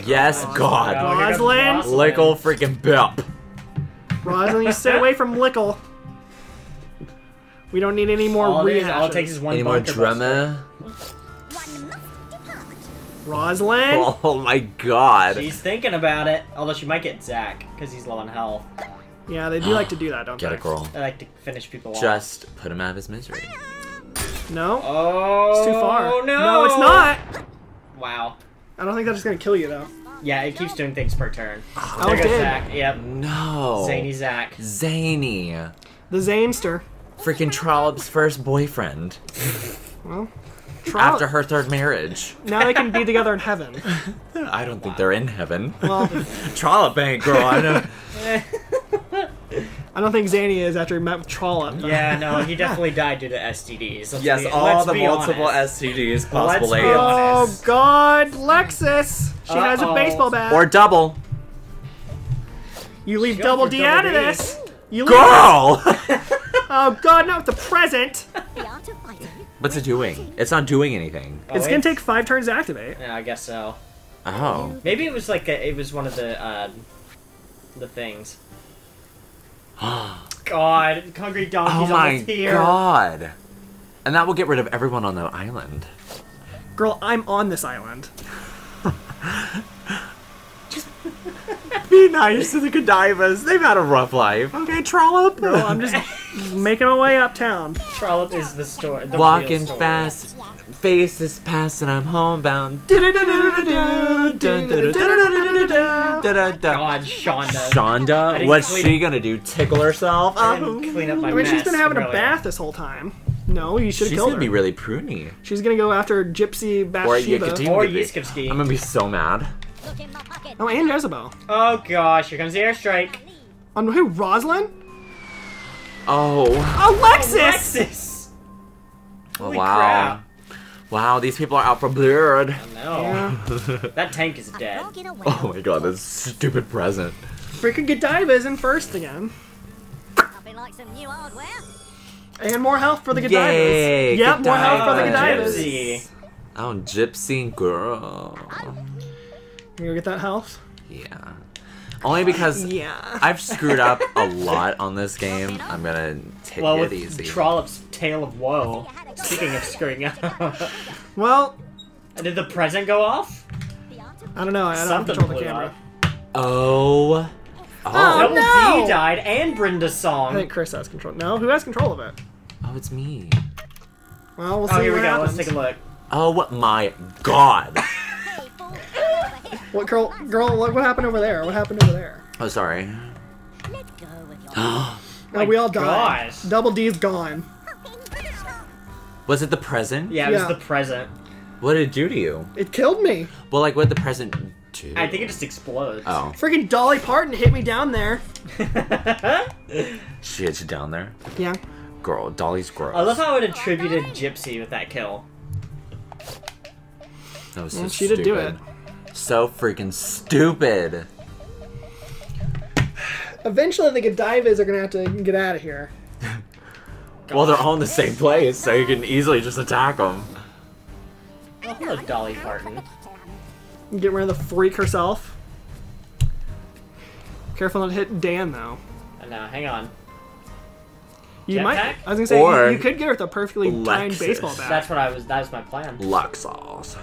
Yes, oh, God. Rosalind. Lickle freaking Pip. Rosalind, you stay away from Lickle. We don't need any more rehashes. All it takes is one. Any more drama? Rosalind. Oh my God. She's thinking about it. Although she might get Zach because he's low on health. Yeah, they do like to do that, don't Get they? Get a girl. They like to finish people off. Just put him out of his misery. No. Oh, it's too far. No. No, it's not. Wow. I don't think that's just going to kill you, though. Yeah, it keeps doing things per turn. Oh, there goes Zach. Yep. No. Zany Zack. Zany. The Zanester. Freaking Trollop's first boyfriend. Well, Trollop. After her third marriage. Now they can be together in heaven. I don't wow. think they're in heaven. Well, Trollop ain't, girl. I know. I don't think Zany is after he met with Trollop. Yeah, no, he definitely died due to S T Ds. Let's yes, be, all the multiple honest. S T Ds possible. Let's oh, God, Lexus! She uh -oh. has a baseball bat. Or double. You leave Show double D double out of this. You leave Girl! Oh, God, not with the present. What's it doing? It's not doing anything. Oh, it's wait. gonna take five turns to activate. Yeah, I guess so. Oh. Maybe it was like a, it was one of the uh, the things. God, hungry donkey's almost here. Oh my god! And that will get rid of everyone on the island. Girl, I'm on this island. Just be nice to the Godivas. They've had a rough life. Okay, Trollop. Girl, I'm just making my way uptown. Trollop is the story. The Walking story. fast, face is past, and I'm homebound. God, Shonda. Shonda, what's she gonna do? Tickle herself? And clean up my I mean, mess she's been having really. a bath this whole time. No, you should have killed her. She's gonna be really pruny. She's gonna go after Gypsy, Bathsheba, or Yeskivsky. I'm gonna be so mad. Oh, and Jezebel. Oh gosh, here comes the airstrike. On who? Roslyn? Oh. Alexis! Alexis! Oh, wow. Crap. Wow, these people are out for blood. I know. Yeah. That tank is dead. Oh my god, this stupid present. Freaking Godiva's in first again. Like some new hardware. And more health for the Godivas. Yep, more health for the Godivas. Oh, Gypsy girl. You gonna get that health? Yeah. Only because yeah. I've screwed up a lot on this game. I'm gonna take well, it easy. Trollop's tale of woe. Speaking of screwing up. Well, did the present go off? I don't know. I don't Something control the camera. Up. Oh. Oh, oh no! D died and Brenda's song. I think Chris has control. No, who has control of it? Oh, it's me. Well, we'll see. Oh, here what we go. Happens. Let's take a look. Oh my god. What girl? Girl, what, what happened over there? What happened over there? Oh, sorry. Let go with your oh, we all died. Gosh. Double D's gone. Was it the present? Yeah, it yeah. was the present. What did it do to you? It killed me. Well, like, what did the present do? I think it just explodes. Oh. Freaking Dolly Parton hit me down there. She hit you down there? Yeah. Girl, Dolly's gross. I love how it attributed Gypsy with that kill. That was so well, she stupid. She did do it. So freaking stupid. Eventually the Godivas are gonna have to get out of here. Well, they're all in the same place, so you can easily just attack them. Oh, hello, Dolly Parton. Get rid of the freak herself. Careful not to hit Dan, though. Uh, no, hang on. You Jet might. Pack? I was gonna say or you, you could get her with a perfectly Lexus. timed baseball bat. That's what I was. That was my plan. Luxals.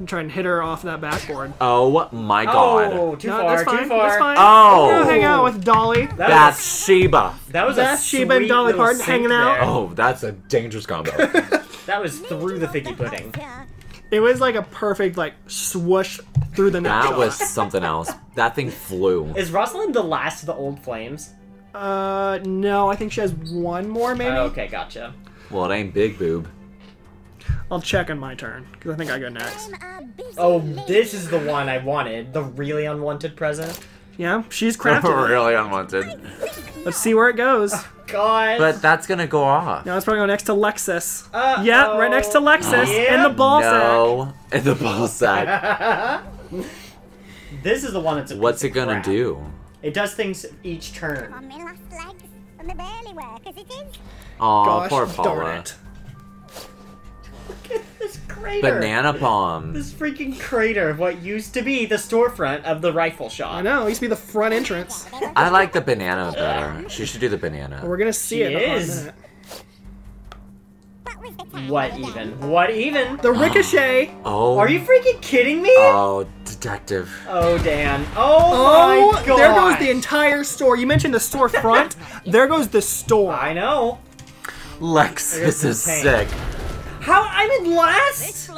And try and hit her off that backboard. Oh my god. Oh, too no, far, that's fine. too far. That's fine. Oh. We're gonna hang out with Dolly. That Bathsheba. Was, that was Bathsheba and Dolly Parton hanging out. There. Oh, that's a dangerous combo. That was through the figgy pudding. It was like a perfect like swoosh through the net. That was something else. That thing flew. Is Rosalind the last of the old flames? Uh, no. I think she has one more, maybe. Oh, okay, gotcha. Well, it ain't Big Boob. I'll check on my turn, because I think I go next. Oh, this is the one I wanted. The really unwanted present. Yeah, she's crafted. Really unwanted. Let's see where it goes. Oh, God. But that's going to go off. No, it's probably going next to Lexus. Uh, yeah, oh. right next to Lexus. Yeah. And the ball no. sack. No, and the ball sack. This is the one that's a What's it going to do? It does things each turn. Oh, poor Paula. Look at this crater. Banana palm. This freaking crater of what used to be the storefront of the rifle shop. I know, it used to be the front entrance. I like the banana better. She should do the banana. We're gonna see she it. Is. What even? What even? The ricochet. Oh. Are you freaking kidding me? Oh, detective. Oh, Dan. Oh, oh my God. There goes the entire store. You mentioned the storefront. There goes the store. I know. Lex, this is sick. How? I'm in last?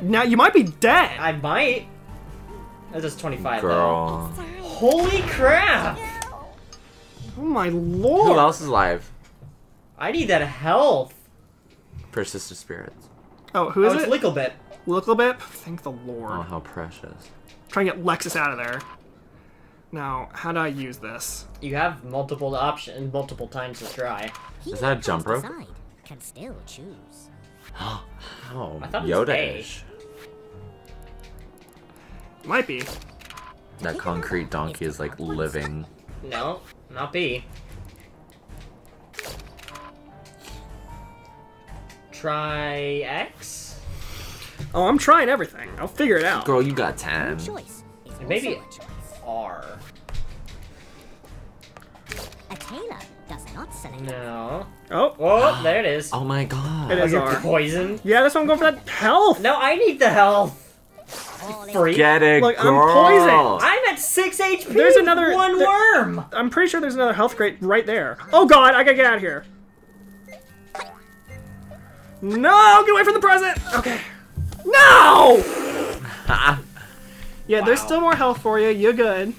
Now, you might be dead. I might. That does twenty-five, Girl. though. Holy crap. Oh, my lord. Who else is alive? I need that health. Persistent spirits. Oh, who is oh, it? It's Lickle Pip. Lickle Pip? Thank the lord. Oh, how precious. Try and get Lexus out of there. Now, how do I use this? You have multiple options, multiple times to try. Is that a jump rope? Can still choose. Oh, I thought it was Yoda-ish. Might be. That concrete donkey is like living. No, not B. Try X? Oh, I'm trying everything. I'll figure it out. Girl, you got time. Maybe R. A tailor does not sell it. No. Oh, oh, there it is. Oh my god. It is R. Poisoned. Yeah, that's why I'm going for that health. No, I need the health. Freak. Get it, like, girl. I'm poisoned. I'm at six H P. There's another one there, worm. I'm pretty sure there's another health crate right there. Oh god, I gotta get out of here. No, get away from the present. Okay. No. Yeah, wow. There's still more health for you. You're good.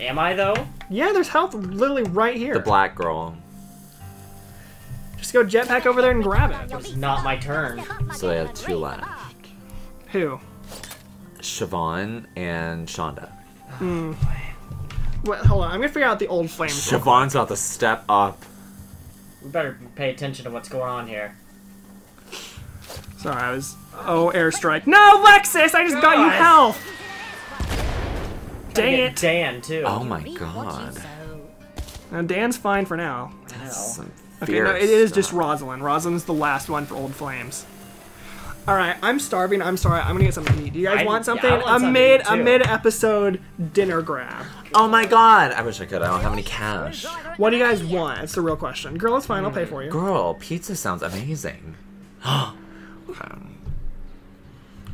Am I though? Yeah, there's health literally right here. The black girl. Just go jetpack over there and grab it. It was not my turn. So they have two left. Who? Siobhan and Shonda. Mm. Wait, hold on. I'm gonna figure out the old flame. Siobhan's about to step up. We better pay attention to what's going on here. Sorry, I was. Oh, airstrike! No, Lexus! I just god. got you health. Dang it, Dan too. Oh my god. Now Dan's fine for now. That's okay, no, it is stuff. just Rosalind. Rosalind's the last one for old flames. All right, I'm starving. I'm sorry. I'm gonna get something to eat. Do you guys I, want something? Yeah, want a mid, something a mid-episode dinner grab. Oh my god! I wish I could. I don't have any cash. What do you guys want? That's the real question. Girl, it's fine. Mm, I'll pay for you. Girl, pizza sounds amazing. um,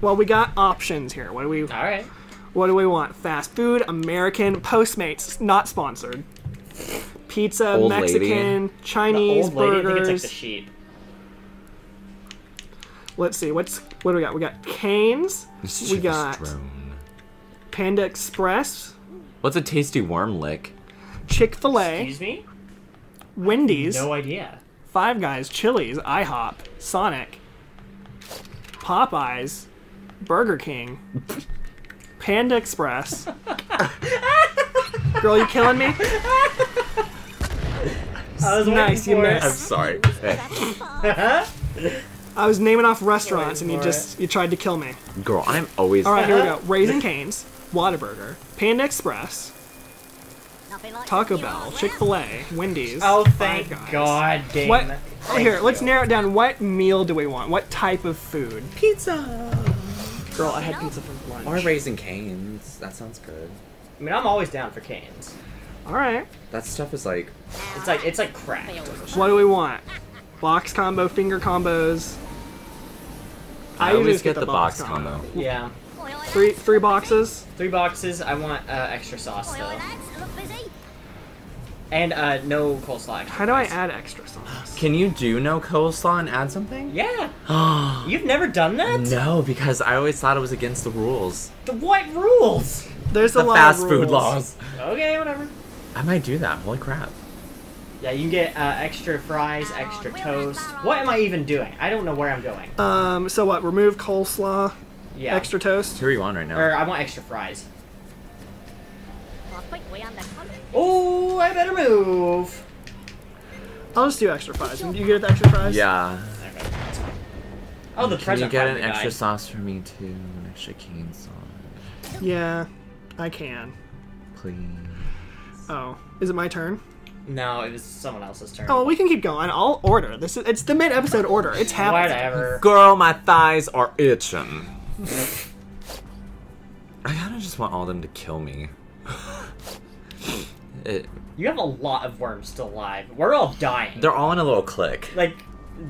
well, we got options here. What do we? All right. What do we want? Fast food, American, Postmates, not sponsored. Pizza, old Mexican, lady. Chinese, the old lady, burgers. I think it's like the sheep. Let's see, what's what do we got? We got Canes. We got drone. Panda Express. What's a tasty worm lick? Chick-fil-A. Excuse me? Wendy's. No idea. Five Guys, Chili's, IHOP, Sonic, Popeyes, Burger King, Panda Express. Girl, you killing me? I was nice, you missed. I'm sorry. I was naming off restaurants and you just, you tried to kill me. Girl, I'm always... Alright, here we go. Raising Cane's, Whataburger, Panda Express, Taco Bell, Chick-fil-A, Wendy's. Oh, thank god, game. What? Oh, here, let's narrow it down. What meal do we want? What type of food? Pizza! Girl, I had pizza for lunch. Or Raising Cane's. That sounds good. I mean, I'm always down for Cane's. Alright. That stuff is like... It's like, it's like crap. What do we want? Box combo, finger combos. I, I always get, get the, the box, box combo. combo. Yeah. Three, three boxes. Three boxes. I want uh, extra sauce though. And uh, no coleslaw. Extra How do place. I add extra sauce? Can you do no coleslaw and add something? Yeah. You've never done that? No, because I always thought it was against the rules. The what rules? There's a the lot fast of rules. food laws. Okay, whatever. I might do that. Holy crap. Yeah, you can get uh, extra fries, extra toast. What am I even doing? I don't know where I'm going. Um, so what? Remove coleslaw. Yeah. Extra toast. Who are you on right now? Or I want extra fries. Oh, I better move. I'll just do extra fries. Do you get the extra fries? Yeah. Okay, that's fine. Oh, the present. Can you get an extra died. sauce for me too? An extra cane sauce. Yeah, I can. Please. Oh, is it my turn? No, it was someone else's turn. Oh, we can keep going. I'll order. This is, it's the mid-episode order. It's happening. Whatever. Girl, my thighs are itching. I kind of just want all them to kill me. it, you have a lot of worms still alive. We're all dying. They're all in a little clique. Like,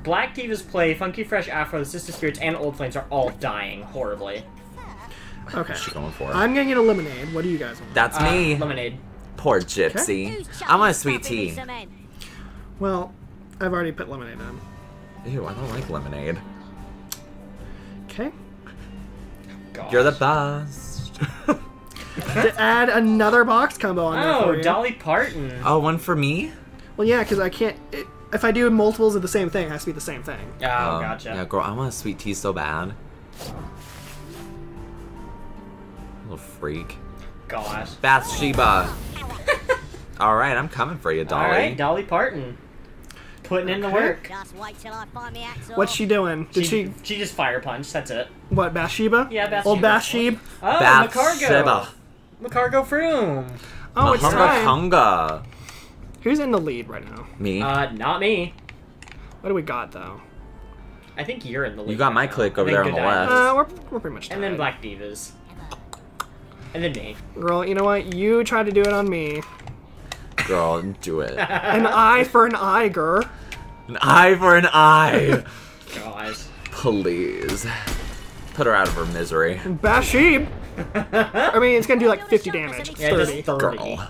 Black Divas Play, Funky Fresh Afro, the Sister Spirits, and Old Flames are all dying horribly. Okay. What's she going for? I'm going to get a lemonade. What do you guys want? That's uh, me. Lemonade. Poor Gypsy. Okay. I want a sweet tea. Well, I've already put lemonade on. Ew, I don't like lemonade. Okay. Oh, you're the best. To add another box combo on there. Oh, for you. Dolly Parton. Oh, one for me? Well, yeah, because I can't. It, if I do multiples of the same thing, it has to be the same thing. Oh, oh, gotcha. Yeah, girl, I want a sweet tea so bad. Little freak. Gosh. Bathsheba. All right, I'm coming for you, Dolly. All right, Dolly Parton, putting in the work. What's she doing? Did she? She, she just fire punch. That's it. What, Bathsheba? Yeah, Bathsheba. Old Bathsheba. Oh, Bathsheba. McCargo. McCargo Froom. Oh, it's time. Hunga. Who's in the lead right now? Me. Uh, not me. What do we got though? I think you're in the lead. You got my click over there on the left. Uh, we're, we're pretty much done. And then Black Divas. And then me. Girl, you know what? You tried to do it on me. Girl, do it. An eye for an eye, girl. An eye for an eye. God. Please. Put her out of her misery. Bathsheba. I mean, it's going to do like fifty damage. Yeah, thirty. thirty. Girl.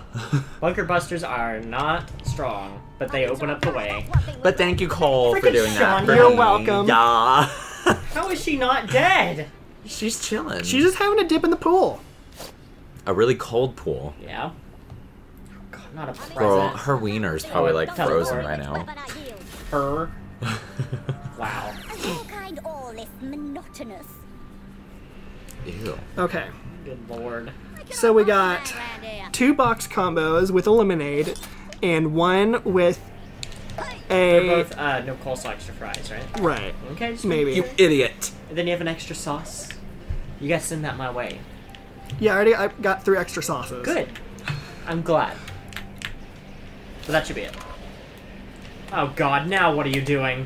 Bunker Busters are not strong, but they open up the way. But thank you, Cole, Freaking for doing Shonda. that. You're welcome. Yeah. How is she not dead? She's chilling. She's just having a dip in the pool. A really cold pool. Yeah. God, not a present. Girl, her wiener's probably like Teleport. frozen right now. Her. Wow. Ew. Okay. Good lord. So we got two box combos with a lemonade and one with a... They're both uh, no coleslaw, extra fries, right? Right. Okay. Just Maybe. You idiot. And then you have an extra sauce. You guys send that my way. Yeah, I already I got three extra sauces. Good. I'm glad. But that should be it. Oh god, now what are you doing?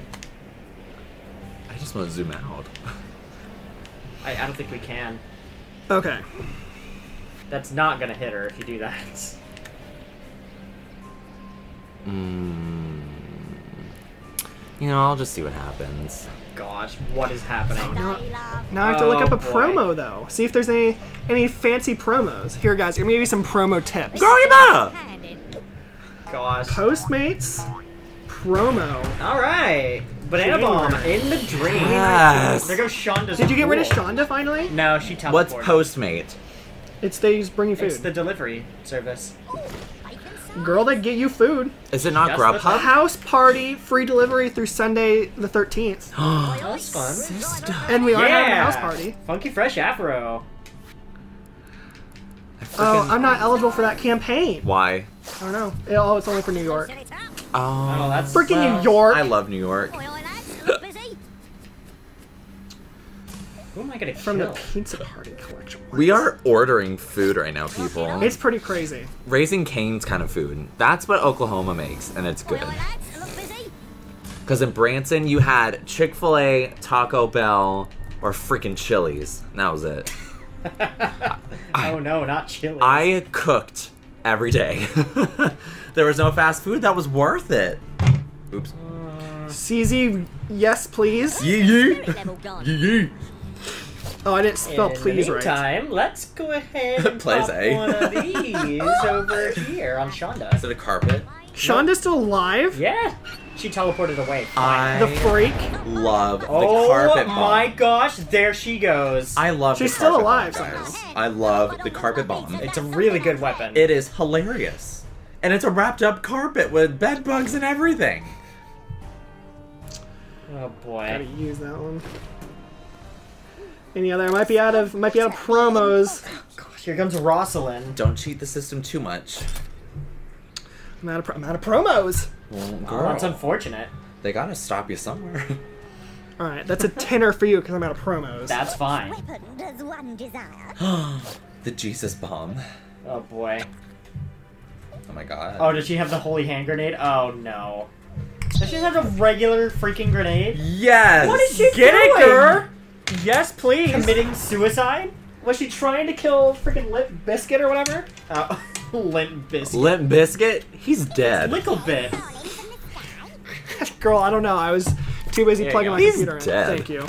I just want to zoom out. I, I don't think we can. Okay. That's not going to hit her if you do that. Mm. You know, I'll just see what happens. Gosh, what is happening? Now, now I have to oh, look up a boy. promo, though. See if there's any any fancy promos. Here, guys, here maybe some promo tips. Girl, you better! Gosh. Postmates promo. All right. Banana Dreamer. Bomb in the dream. Yes. There goes Shonda's Did you get pool. rid of Shonda, finally? No, she teleported. What's Postmate? It's they just bring you food. It's the delivery service. Girl, they get you food. Is it not Grubhub? House party, free delivery through Sunday the thirteenth. That's fun. Sister. And we are yeah. having a house party. Funky Fresh Afro. Oh, I'm not eligible for that campaign. Why? I don't know. It, oh, it's only for New York. Oh, oh that's freaking well, New York. I love New York. Who am I gonna kill? From the Pizza Party collection. What? We are ordering food right now, people. It's pretty crazy. Raising Cane's kind of food. That's what Oklahoma makes, and it's good. Because in Branson, you had Chick-fil-A, Taco Bell, or freaking Chili's. And that was it. I, oh no, not Chili's. I cooked every day. There was no fast food. That was worth it. Oops. Uh, C Z, yes, please. Yee yee. Yee yee. Oh, I didn't spell in please the meantime, right. Let's go ahead and pop a. one of these over here on Shonda. Is it a carpet? Shonda's still alive? Yeah. She teleported away. I the freak. love oh, the carpet bomb. Oh my gosh, there she goes. I love She's the carpet still alive, bomb, guys. I love the carpet bomb. It's a really good weapon. It is hilarious. And it's a wrapped up carpet with bed bugs and everything. Oh boy. Gotta use that one. Any other? Might be out of might be out of promos. Gosh, here comes Rosalind. Don't cheat the system too much. I'm out of, I'm out of promos. Well, girl, oh, that's unfortunate. They gotta stop you somewhere. All right, that's a tenner for you because I'm out of promos. That's fine. The Jesus bomb. Oh boy. Oh my god. Oh, does she have the holy hand grenade? Oh no. Does she have a regular freaking grenade? Yes. What is she Get doing? It, girl. Yes, please. Committing suicide? Was she trying to kill freaking Limp Biscuit or whatever? Oh, Limp Biscuit. Limp Biscuit? He's dead. Lickle Pip. Girl, I don't know. I was too busy there plugging my He's computer dead. in. Thank you.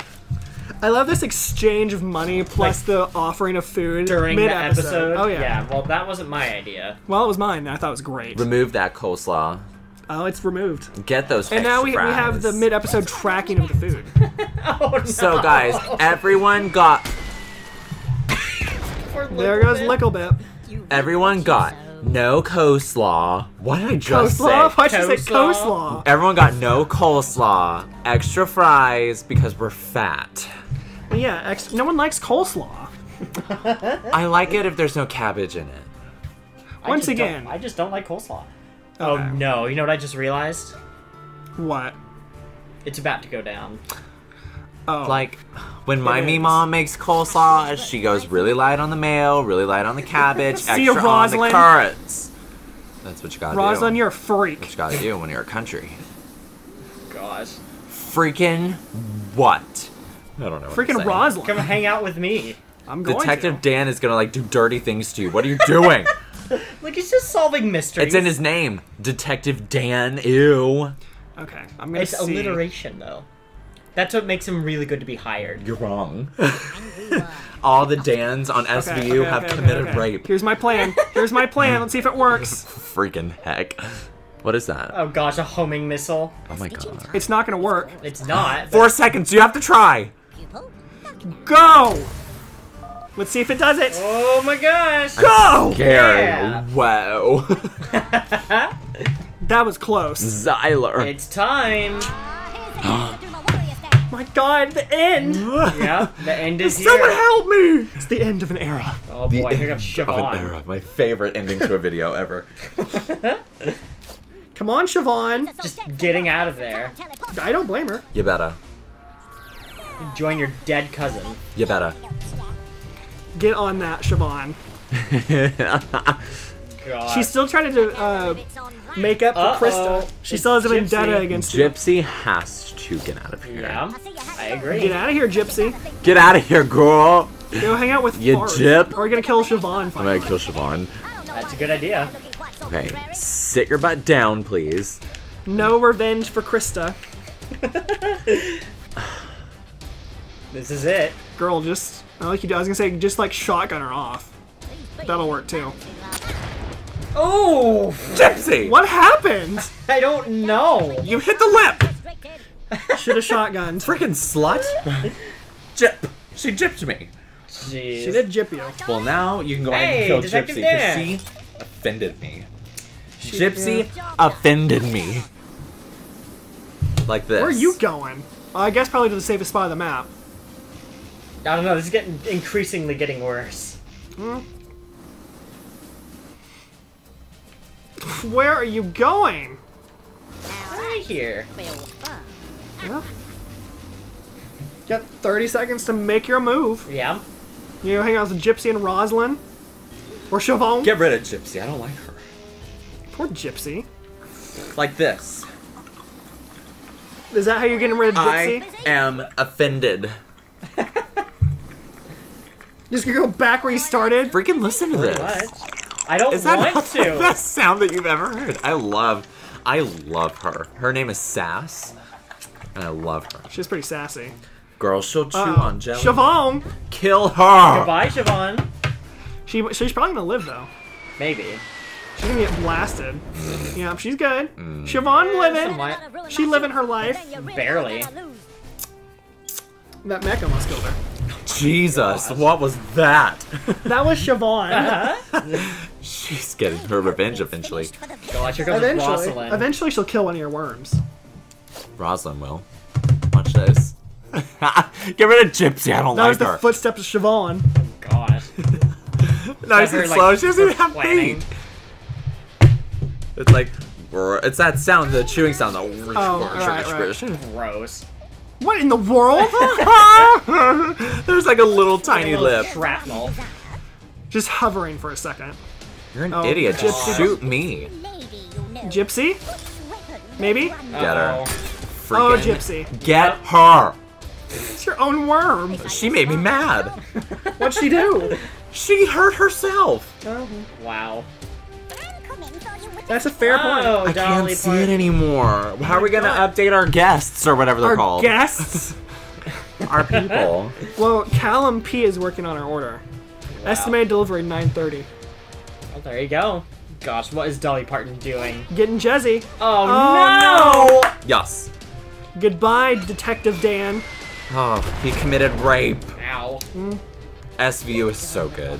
I love this exchange of money plus like, the offering of food during the episode. Oh yeah. Yeah. Well, that wasn't my idea. Well, it was mine. I thought it was great. Remove that coleslaw. Oh, it's removed. Get those fries. And now we, we have the mid-episode tracking of the food. Oh, no. So, guys, everyone got... there goes Lickle Pip. Everyone got no coleslaw. What did I just coleslaw? say? Why did you say coleslaw? Everyone got no coleslaw. Extra fries because we're fat. Yeah, ex no one likes coleslaw. I like it if there's no cabbage in it. I Once again. I just don't like coleslaw. Oh okay. No, you know what I just realized? What? It's about to go down. Oh. Like, when my me mom makes coleslaw, she goes really light on the mayo, really light on the cabbage, extra See you, on the carrots. That's what you gotta Rosalind, do. Rosalind, you're a freak. That's what you gotta do when you're a country. Gosh. freaking what? I don't know. Freaking what Roslyn. Come hang out with me. I'm going Detective to. Dan is gonna like do dirty things to you. What are you doing? Like he's just solving mysteries. It's in his name, Detective Dan. Ew. Okay, I'm gonna. It's see. alliteration though. That's what makes him really good to be hired. You're wrong. All the Dans on okay, S V U okay, okay, have okay, committed okay. rape. Here's my plan. Here's my plan. Let's see if it works. Freaking heck. What is that? Oh gosh, a homing missile. Oh my god. It's not gonna work. It's not. Four seconds. You have to try. Go! Let's see if it does it. Oh my gosh. Go! I'm scared. Yeah. Wow. That was close. Xyler. It's time. My god, the end! Yeah, the end is here. Someone help me! It's the end of an era. Oh boy, I think I'm Siobhan. An era. My favorite ending to a video ever. Come on, Siobhan. Just getting out of there. I don't blame her. You better. Join your dead cousin. You better. Get on that, Siobhan. God. She's still trying to uh, make up uh -oh. for Krista. She it's still has a vendetta against Gypsy you. Has to get out of here. Yeah, I agree. Get out of here, Gypsy. Get out of here, girl. Go hang out with you, Fart. Gyp. Or we're gonna kill Siobhan. Finally. I'm gonna kill Siobhan. That's a good idea. Okay, sit your butt down, please. No revenge for Krista. This is it, girl. Just I like you. I was gonna say just like shotgun her off. That'll work too. Oh, Gypsy! What happened? I don't know. You hit the lip. Should have shotgunned. Freaking slut. Gyp. She gypped me. Jeez. She did gyp you. Well, now you can go hey, ahead and kill Gypsy because she offended me. She Gypsy did. offended me. Like this. Where are you going? Well, I guess probably to the safest spot on the map. I don't know. This is getting increasingly getting worse. Hmm. Where are you going? Right here. Yeah. You got thirty seconds to make your move. Yeah. You know, hang out with Gypsy and Roslyn? Or Chavaughn? Get rid of Gypsy. I don't like her. Poor Gypsy. Like this. Is that how you're getting rid of Gypsy? I am offended. Just gonna go back where you started? Freaking listen to this. What? I don't is that want not to. The best sound that you've ever heard. I love, I love her. Her name is Sass, and I love her. She's pretty sassy. Girl, she'll chew uh, on jelly. Siobhan, kill her. Goodbye, Siobhan. She she's probably gonna live though. Maybe. She's gonna get blasted. Yeah, she's good. Mm. Siobhan living. Somewhat. She living her life. Barely. That mech almost killed her. Jesus, gosh. What was that? That was Siobhan. Uh-huh. She's getting her revenge eventually. Gosh, here comes Rosalind. Eventually she'll kill one of your worms. Rosalind will. Watch this. Get rid of Gypsy, I don't that like her. That was the footsteps of Siobhan. Oh, gosh. Nice and slow, like, she doesn't even have feet. It's like, it's that sound, the chewing sound. The oh, right, right. Gross. What in the world? There's like a little tiny a little lip. Shrapnel. Just hovering for a second. You're an oh, idiot. God. Just shoot me. Gypsy? Maybe? Get her. Freaking oh, Gypsy. Get her. It's your own worm. She made me mad. What'd she do? She hurt herself. Oh. Wow. That's a fair point. Oh, I can't Dolly see Parton. It anymore. How are we gonna update our guests or whatever they're our called? Our guests? Our people. Well, Callum P is working on our order. Wow. Estimated delivery nine thirty. Well, there you go. Gosh, what is Dolly Parton doing? Getting Jezzy. Oh, oh no. no! Yes. Goodbye, Detective Dan. Oh, he committed rape. Ow. Mm. S V U is so good.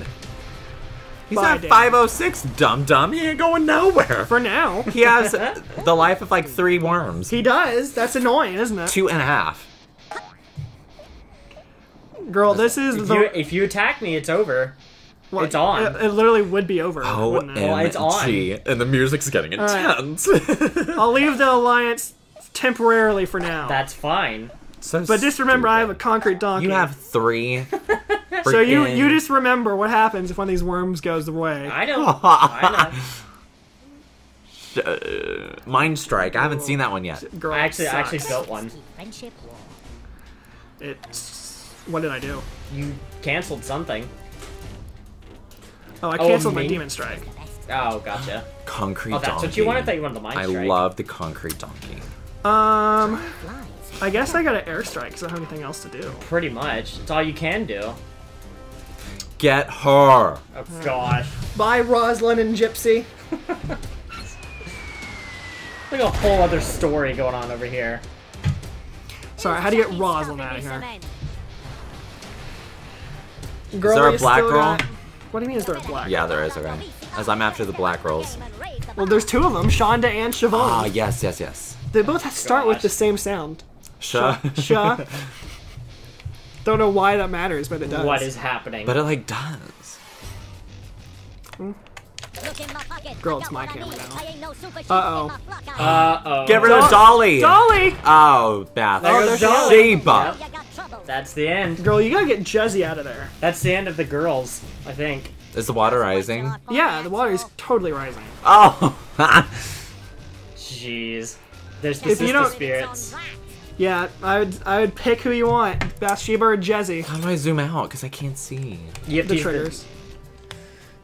He's Bye, at five oh six, dum-dum. He ain't going nowhere. For now. He has the life of like three worms. He does. That's annoying, isn't it? Two and a half. Girl, this is if the... You, if you attack me, it's over. Well, it's on. It, it literally would be over. Oh, it? Well, it's on. And the music's getting intense. Right. I'll leave the alliance temporarily for now. That's fine. So but just remember, stupid. I have a concrete donkey. You have three. So you you just remember what happens if one of these worms goes away. I know. I know. Sh uh, Mind Strike. I haven't seen that one yet. Girl, I actually I actually built one. It's... What did I do? You canceled something. Oh, I canceled oh, my Demon Strike. Oh, gotcha. Concrete oh, that's Donkey. That's what you wanted? I thought you wanted the Mind Strike. I love the Concrete Donkey. Um... I guess I got an airstrike because I don't have anything else to do. Pretty much. It's all you can do. Get her. Oh, gosh. Bye, Roslyn and Gypsy. Like a whole other story going on over here. Sorry, how do you get Roslyn out of here? Girl, is there a black girl? What do you mean is there a black girl? Yeah, there is, okay. As I'm after the black girls. Well, there's two of them, Shonda and Chavaughn. Ah, yes, yes, yes. They both start with the same sound. Sha. Sha. Don't know why that matters, but it does. What is happening? But it, like, does. Hmm. Girl, it's my camera now. Uh oh. Uh oh. Get rid of Dolly! Dolly! Oh, Bathsheba. Yep. That's the end. Girl, you gotta get Jezzy out of there. That's the end of the girls, I think. Is the water rising? Yeah, the water is totally rising. Oh! Jeez. There's the sister spirits. Yeah, I would I would pick who you want, Bathsheba or Jezzy. How do I zoom out? Because I can't see. You have the triggers.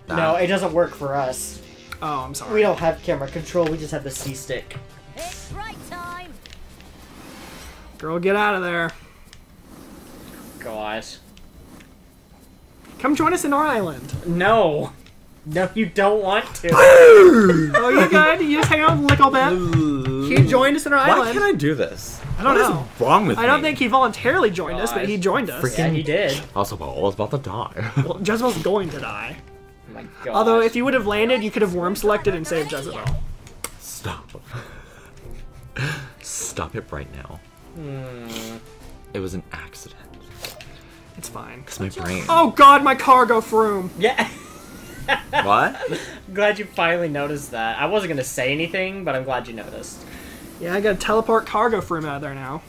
Nah. No, it doesn't work for us. Oh, I'm sorry. We don't have camera control, we just have the C-stick. It's right time! Girl, get out of there. God. Come join us in our island. No. No, you don't want to. Oh, you good? You just hang out with Lickle Pip? He joined us in our Why island. Why can't I do this? I don't what know. What is wrong with I me? I don't think he voluntarily joined God. us, but he joined us. Freaking yeah, he did. Also, Paula's about to die. Well, Jezebel's going to die. My God. Although, if you would have landed, you could have worm selected and saved Jezebel. Stop. Stop it right now. Mm. It was an accident. It's fine. It's my brain. Oh God, my cargo room. Yeah. What? I'm glad you finally noticed that. I wasn't gonna say anything, but I'm glad you noticed. Yeah, I gotta teleport cargo room out of there now.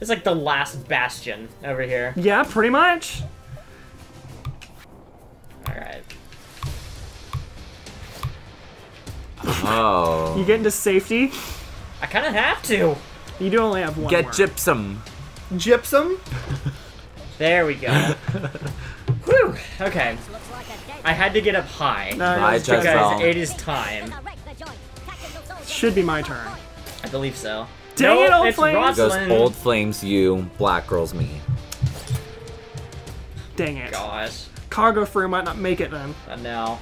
It's like the last bastion over here. Yeah, pretty much. Alright. Oh. You get into safety? I kinda have to. You do only have one. Get worm. Gypsum. Gypsum? There we go. Whew. Okay. I had to get up high. No, because it is time. Should be my turn. I believe so. Dang no, it, old flames! Goes old flames, you. Black girls, me. Dang it. Gosh. Cargo free might not make it then. I know.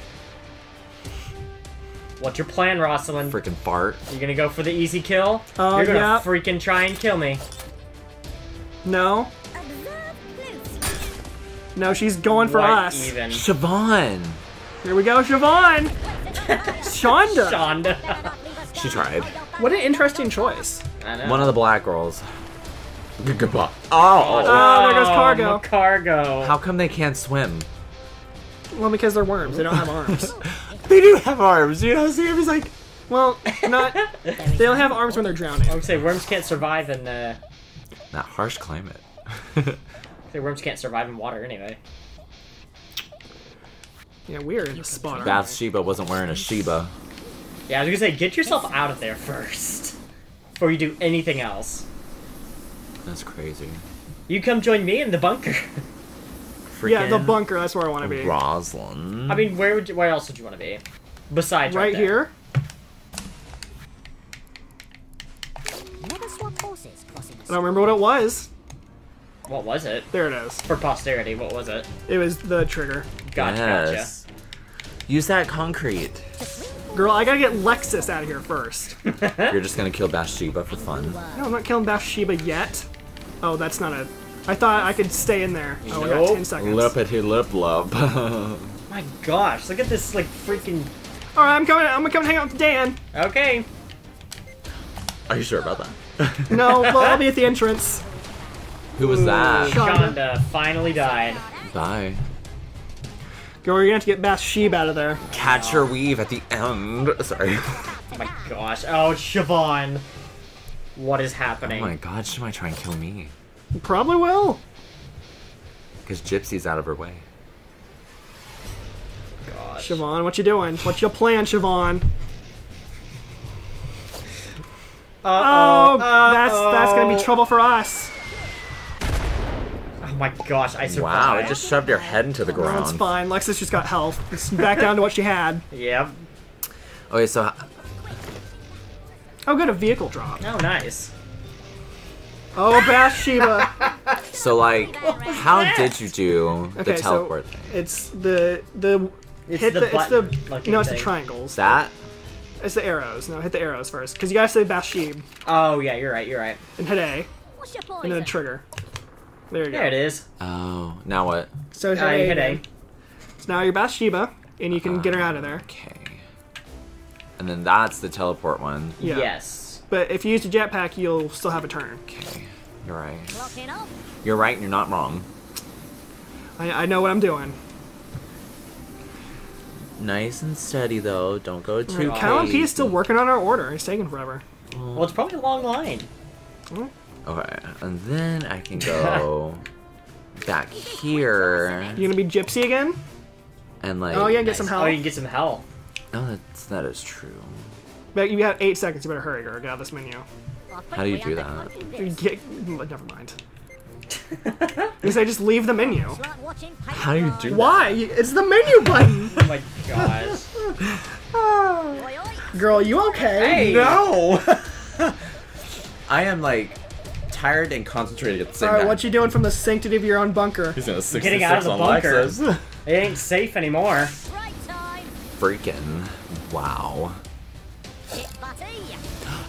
What's your plan, Rosalind? Freaking fart. You're gonna go for the easy kill? Oh, uh, You're gonna yeah. freaking try and kill me. No. No, she's going for what us. Even? Siobhan. Here we go, Siobhan. Shonda. Shonda. She tried. What an interesting choice. I know. One of the black girls. Goodbye. Oh. Oh, oh, there goes cargo. McCargo. How come they can't swim? Well, because they're worms. They don't have arms. They do have arms. You know, see, it's like, well, not. They don't have arms when they're drowning. I would say worms can't survive in the. That harsh climate. The worms can't survive in water anyway. Yeah, we're in a spot. Bathsheba wasn't wearing a Sheba. Yeah, I was gonna say, get yourself out of there first. Before you do anything else. That's crazy. You come join me in the bunker. Freaking yeah, the bunker, that's where I want to be. Roslyn. I mean, where would you, where else would you want to be? Besides right, right there. Here? Never swap horses, crossing the I don't remember what it was. What was it? There it is. For posterity, what was it? It was the trigger. Gotcha, yes. gotcha. Use that concrete. Girl, I gotta get Lexus out of here first. You're just gonna kill Bathsheba for fun. No, I'm not killing Bathsheba yet. Oh, that's not a... I thought I could stay in there. Oh, nope. I got ten seconds. Lippity lip love. My gosh, look at this, like, freaking... Alright, I'm coming. I'm gonna come hang out with Dan. Okay. Are you sure about that? No, well, I'll be at the entrance. Who was that? Shonda. Shonda finally died. Bye. Girl, you're gonna have to get Bathsheba out of there. Catch her weave at the end. Sorry. Oh my gosh. Oh, Siobhan. What is happening? Oh my god, she might try and kill me. Probably will. Because Gypsy's out of her way. Gosh. Siobhan, what you doing? What's your plan, Siobhan? Uh-oh. Oh, uh-oh. That's that's gonna be trouble for us. Oh my gosh, I survived. Wow, it just shoved your head into the ground. That's fine. Lexus just got health. It's back down to what she had. Yep. Okay, so... Oh, good, a vehicle drop. Oh, nice. Oh, Bathsheba. So, like, how that? did you do the okay, teleport so thing? It's the... the it's hit the, the it's the No, it's thing. the triangles. That? It's the arrows. No, hit the arrows first. Because you gotta say Bathsheba. Oh, yeah, you're right, you're right. And hit A. And then trigger. There you go. There it is. Oh, now what? So hit uh, A. Hit A. So now you're Bathsheba, and you can uh, get her out of there. Okay. And then that's the teleport one. Yeah. Yes. But if you use a jetpack, you'll still have a turn. Okay. You're right. You're right, and you're not wrong. I, I know what I'm doing. Nice and steady, though. Don't go too right. Calum P is still working on our order. It's taking forever. Well, it's probably a long line. Mm. Okay, and then I can go back here. You gonna be Gypsy again? And like, oh yeah, get nice. some help. Oh, you can get some help. No, that's, that is true. But you have eight seconds. You better hurry or get out of this menu. How do you do that? Get, never mind. Because I just leave the menu. How do you do? Why? That? It's the menu button. Oh my gosh. Oh. Girl, you okay? Hey. No. I am like. Tired and concentrated at the same time. Alright, what you doing from the sanctity of your own bunker? He's gonna six Getting out of the bunker. It ain't safe anymore. Freaking. Wow.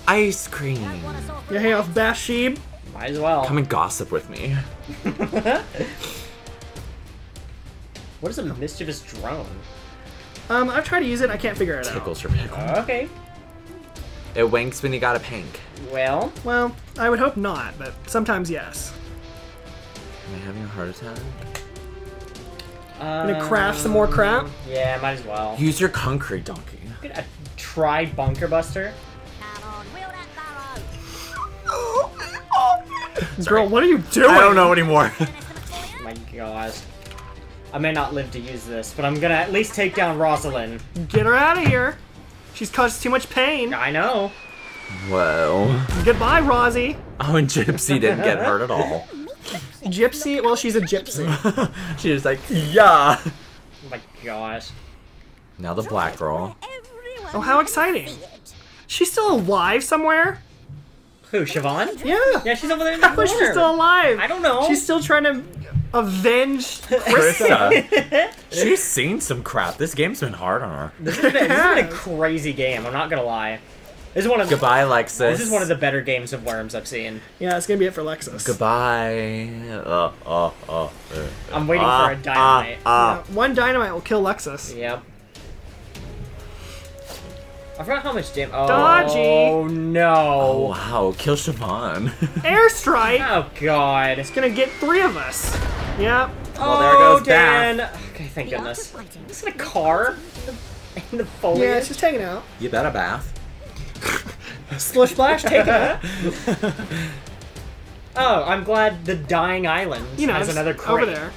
Ice cream. Your hair off, Bathsheba. Might as well. Come and gossip with me. What is a mischievous drone? Um, I've tried to use it, I can't figure it Tickles out. Tickles your pickle. Uh, okay. It winks when you got a pink. Well, well, I would hope not, but sometimes yes. Am I having a heart attack? Um, Gonna craft some more crap? Yeah, might as well. Use your concrete donkey. Could I try Bunker Buster? Girl, what are you doing? I don't know anymore. Oh my gosh. I may not live to use this, but I'm gonna at least take down Rosalind. Get her out of here. She's caused too much pain. I know. Whoa. Goodbye, Rosie. Oh, and Gypsy didn't get hurt at all. Gypsy? Well, she's a gypsy. She was like, yeah. Oh my gosh. Now the black girl. Oh, how exciting. She's still alive somewhere? Who, Siobhan? Yeah. Yeah, she's over there in the How is she still alive? I don't know. She's still trying to avenge Krista. She's seen some crap. This game's been hard on her. This has been, this has been a crazy game. I'm not going to lie. This is one of Goodbye, the, Lexus. This is one of the better games of Worms I've seen. Yeah, that's going to be it for Lexus. Goodbye. Uh, uh, uh, uh, I'm waiting uh, for a dynamite. Uh, uh. Yeah, one dynamite will kill Lexus. Yep. I forgot how much damage. Oh, Dodgy. Oh, no. Oh, wow. Kill Siobhan. Airstrike. Oh, God. It's going to get three of us. Yep. Oh, there goes Dan. Bath. Okay, thank goodness. Is it a car? In the foliage? Yeah, it's just taken out. You bet a bath. Slush splash, take it out. Oh, I'm glad the dying island you know, has another crate. Over there.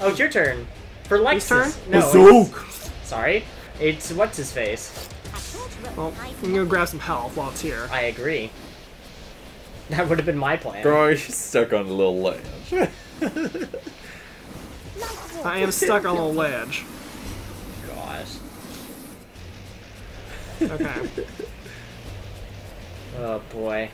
Oh, it's your turn. For Lexus. Turn? No. It's, sorry. It's what's his face? Well, I'm gonna grab some health while it's here. I agree. That would have been my plan. Bro, she's stuck on a little ledge. I am stuck on a little ledge. Gosh. Okay. Oh boy.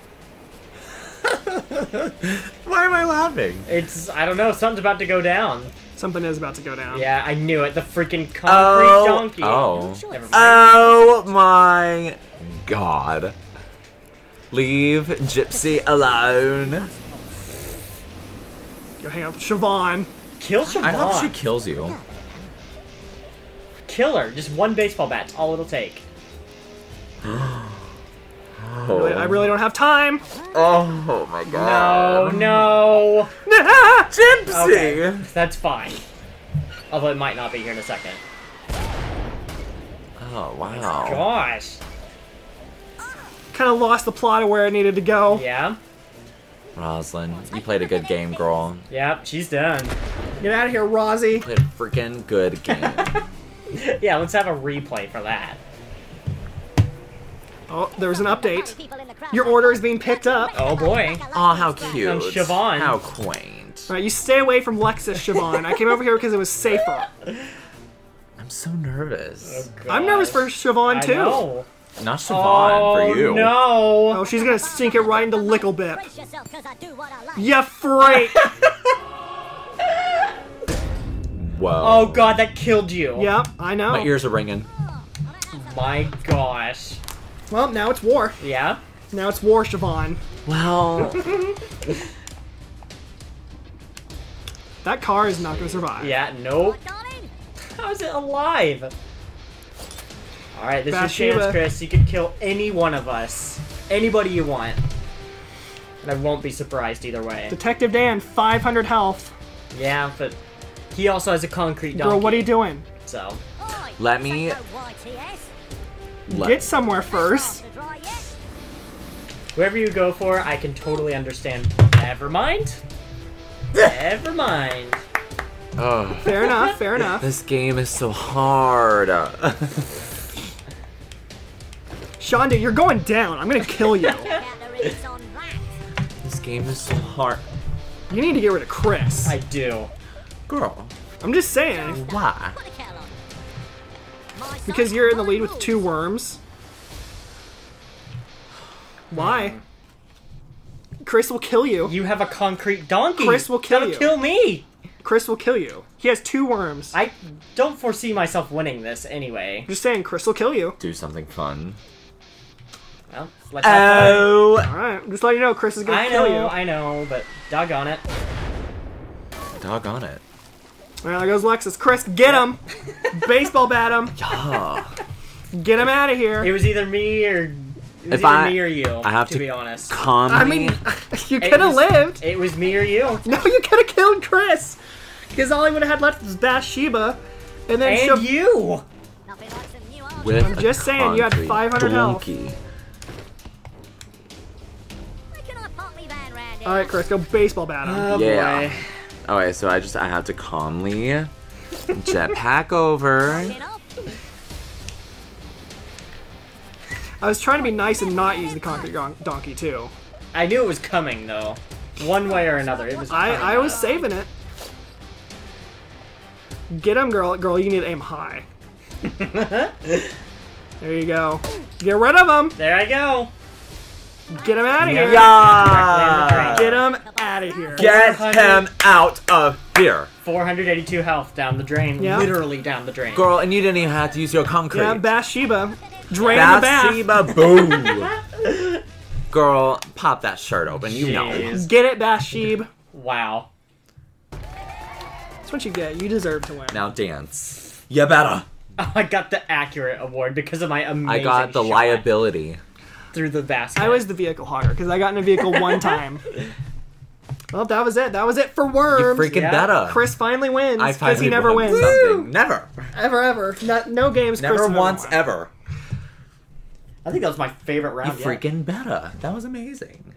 Why am I laughing? It's, I don't know, something's about to go down. Something is about to go down. Yeah, I knew it. The freaking concrete oh, donkey. Oh. Oh my god. Leave Gypsy alone. Go hang out with Siobhan. Kill Siobhan. I hope she kills you. Kill her. Just one baseball bat. That's all it'll take. I really, I really don't have time. Oh, oh my god. No, no. Gypsy! Okay, that's fine. Although it might not be here in a second. Oh, wow. Oh, gosh. Kind of lost the plot of where it needed to go. Yeah. Roslyn, you played a good game, girl. Yep, she's done. Get out of here, Rosie. You played a freaking good game. Yeah, let's have a replay for that. Oh, there was an update. Your order is being picked up. Oh boy. Oh, how cute. From Siobhan. How quaint. All right, you stay away from Lexus, Siobhan. I came over here because it was safer. I'm so nervous. Oh, I'm nervous for Siobhan too. I know. Not Siobhan, oh, for you. No. Oh, she's gonna sink it right into Lickle Pip. Yeah, freak. Whoa. Oh god, that killed you. Yep, I know. My ears are ringing. My gosh. Well, now it's war. Yeah? Now it's war, Siobhan. Well. That car is not gonna survive. Yeah, nope. How is it alive? Alright, this is your chance, Chris. You could kill any one of us. Anybody you want. And I won't be surprised either way. Detective Dan, five hundred health. Yeah, but he also has a concrete donkey. Bro, what are you doing? So. Let me... Let Get somewhere first. Whoever you go for, I can totally understand. Never mind. Never mind. Oh. Fair enough, fair enough. This game is so hard. Shonda, you're going down. I'm going to kill you. This game is so hard. You need to get rid of Chris. I do. Girl. I'm just saying. Why? Because you're in the lead with two worms. Why? Chris will kill you. You have a concrete donkey. Chris will kill That'll you. That'll kill me. Chris will kill you. He has two worms. I don't foresee myself winning this anyway. I'm just saying, Chris will kill you. Do something fun. Well, let's have oh. fun. Alright, just let you know, Chris is gonna I kill know, you. I know, but doggone it. Doggone it. Well, there goes Lexus. Chris, get him! Baseball bat him! Yeah. Get him out of here! It was either me or... It was if either I, me or you, I have to, to be honest. Calm I mean, you could have lived. It was me or you. No, you could have killed Chris! Because all he would have had left was Bathsheba. And then and you! With I'm just saying, you had five hundred donkey. Health. Alright, Chris, go baseball bat him. Oh, yeah. Boy. Alright, so I just, I have to calmly jetpack over. I was trying to be nice and not use the concrete donkey, too. I knew it was coming, though. One way or another, it was I, I was saving it. Get him, girl. Girl, you need to aim high. There you go. Get rid of him! There I go! Get him out of here! Yeah. Get him out of here! Get him out of here! four hundred eighty-two health down the drain. Yep. Literally down the drain. Girl, and you didn't even have to use your concrete. Yeah, Bathsheba. Drain Bathsheba, the bath. Bathsheba, boo! Girl, pop that shirt open, you Jeez. know. Get it, Bathsheba. Wow. That's what you get. You deserve to win. Now dance. You better. Oh, I got the accurate award because of my amazing I got the shot. liability. Through the basket. I was the vehicle hogger because I got in a vehicle one time. Well, that was it. That was it for worms. You freaking yeah. better. Chris finally wins because he never wins. Something. Never. Ever, ever. No, no games. Never Chris once ever. I think that was my favorite round. You freaking better. That was amazing.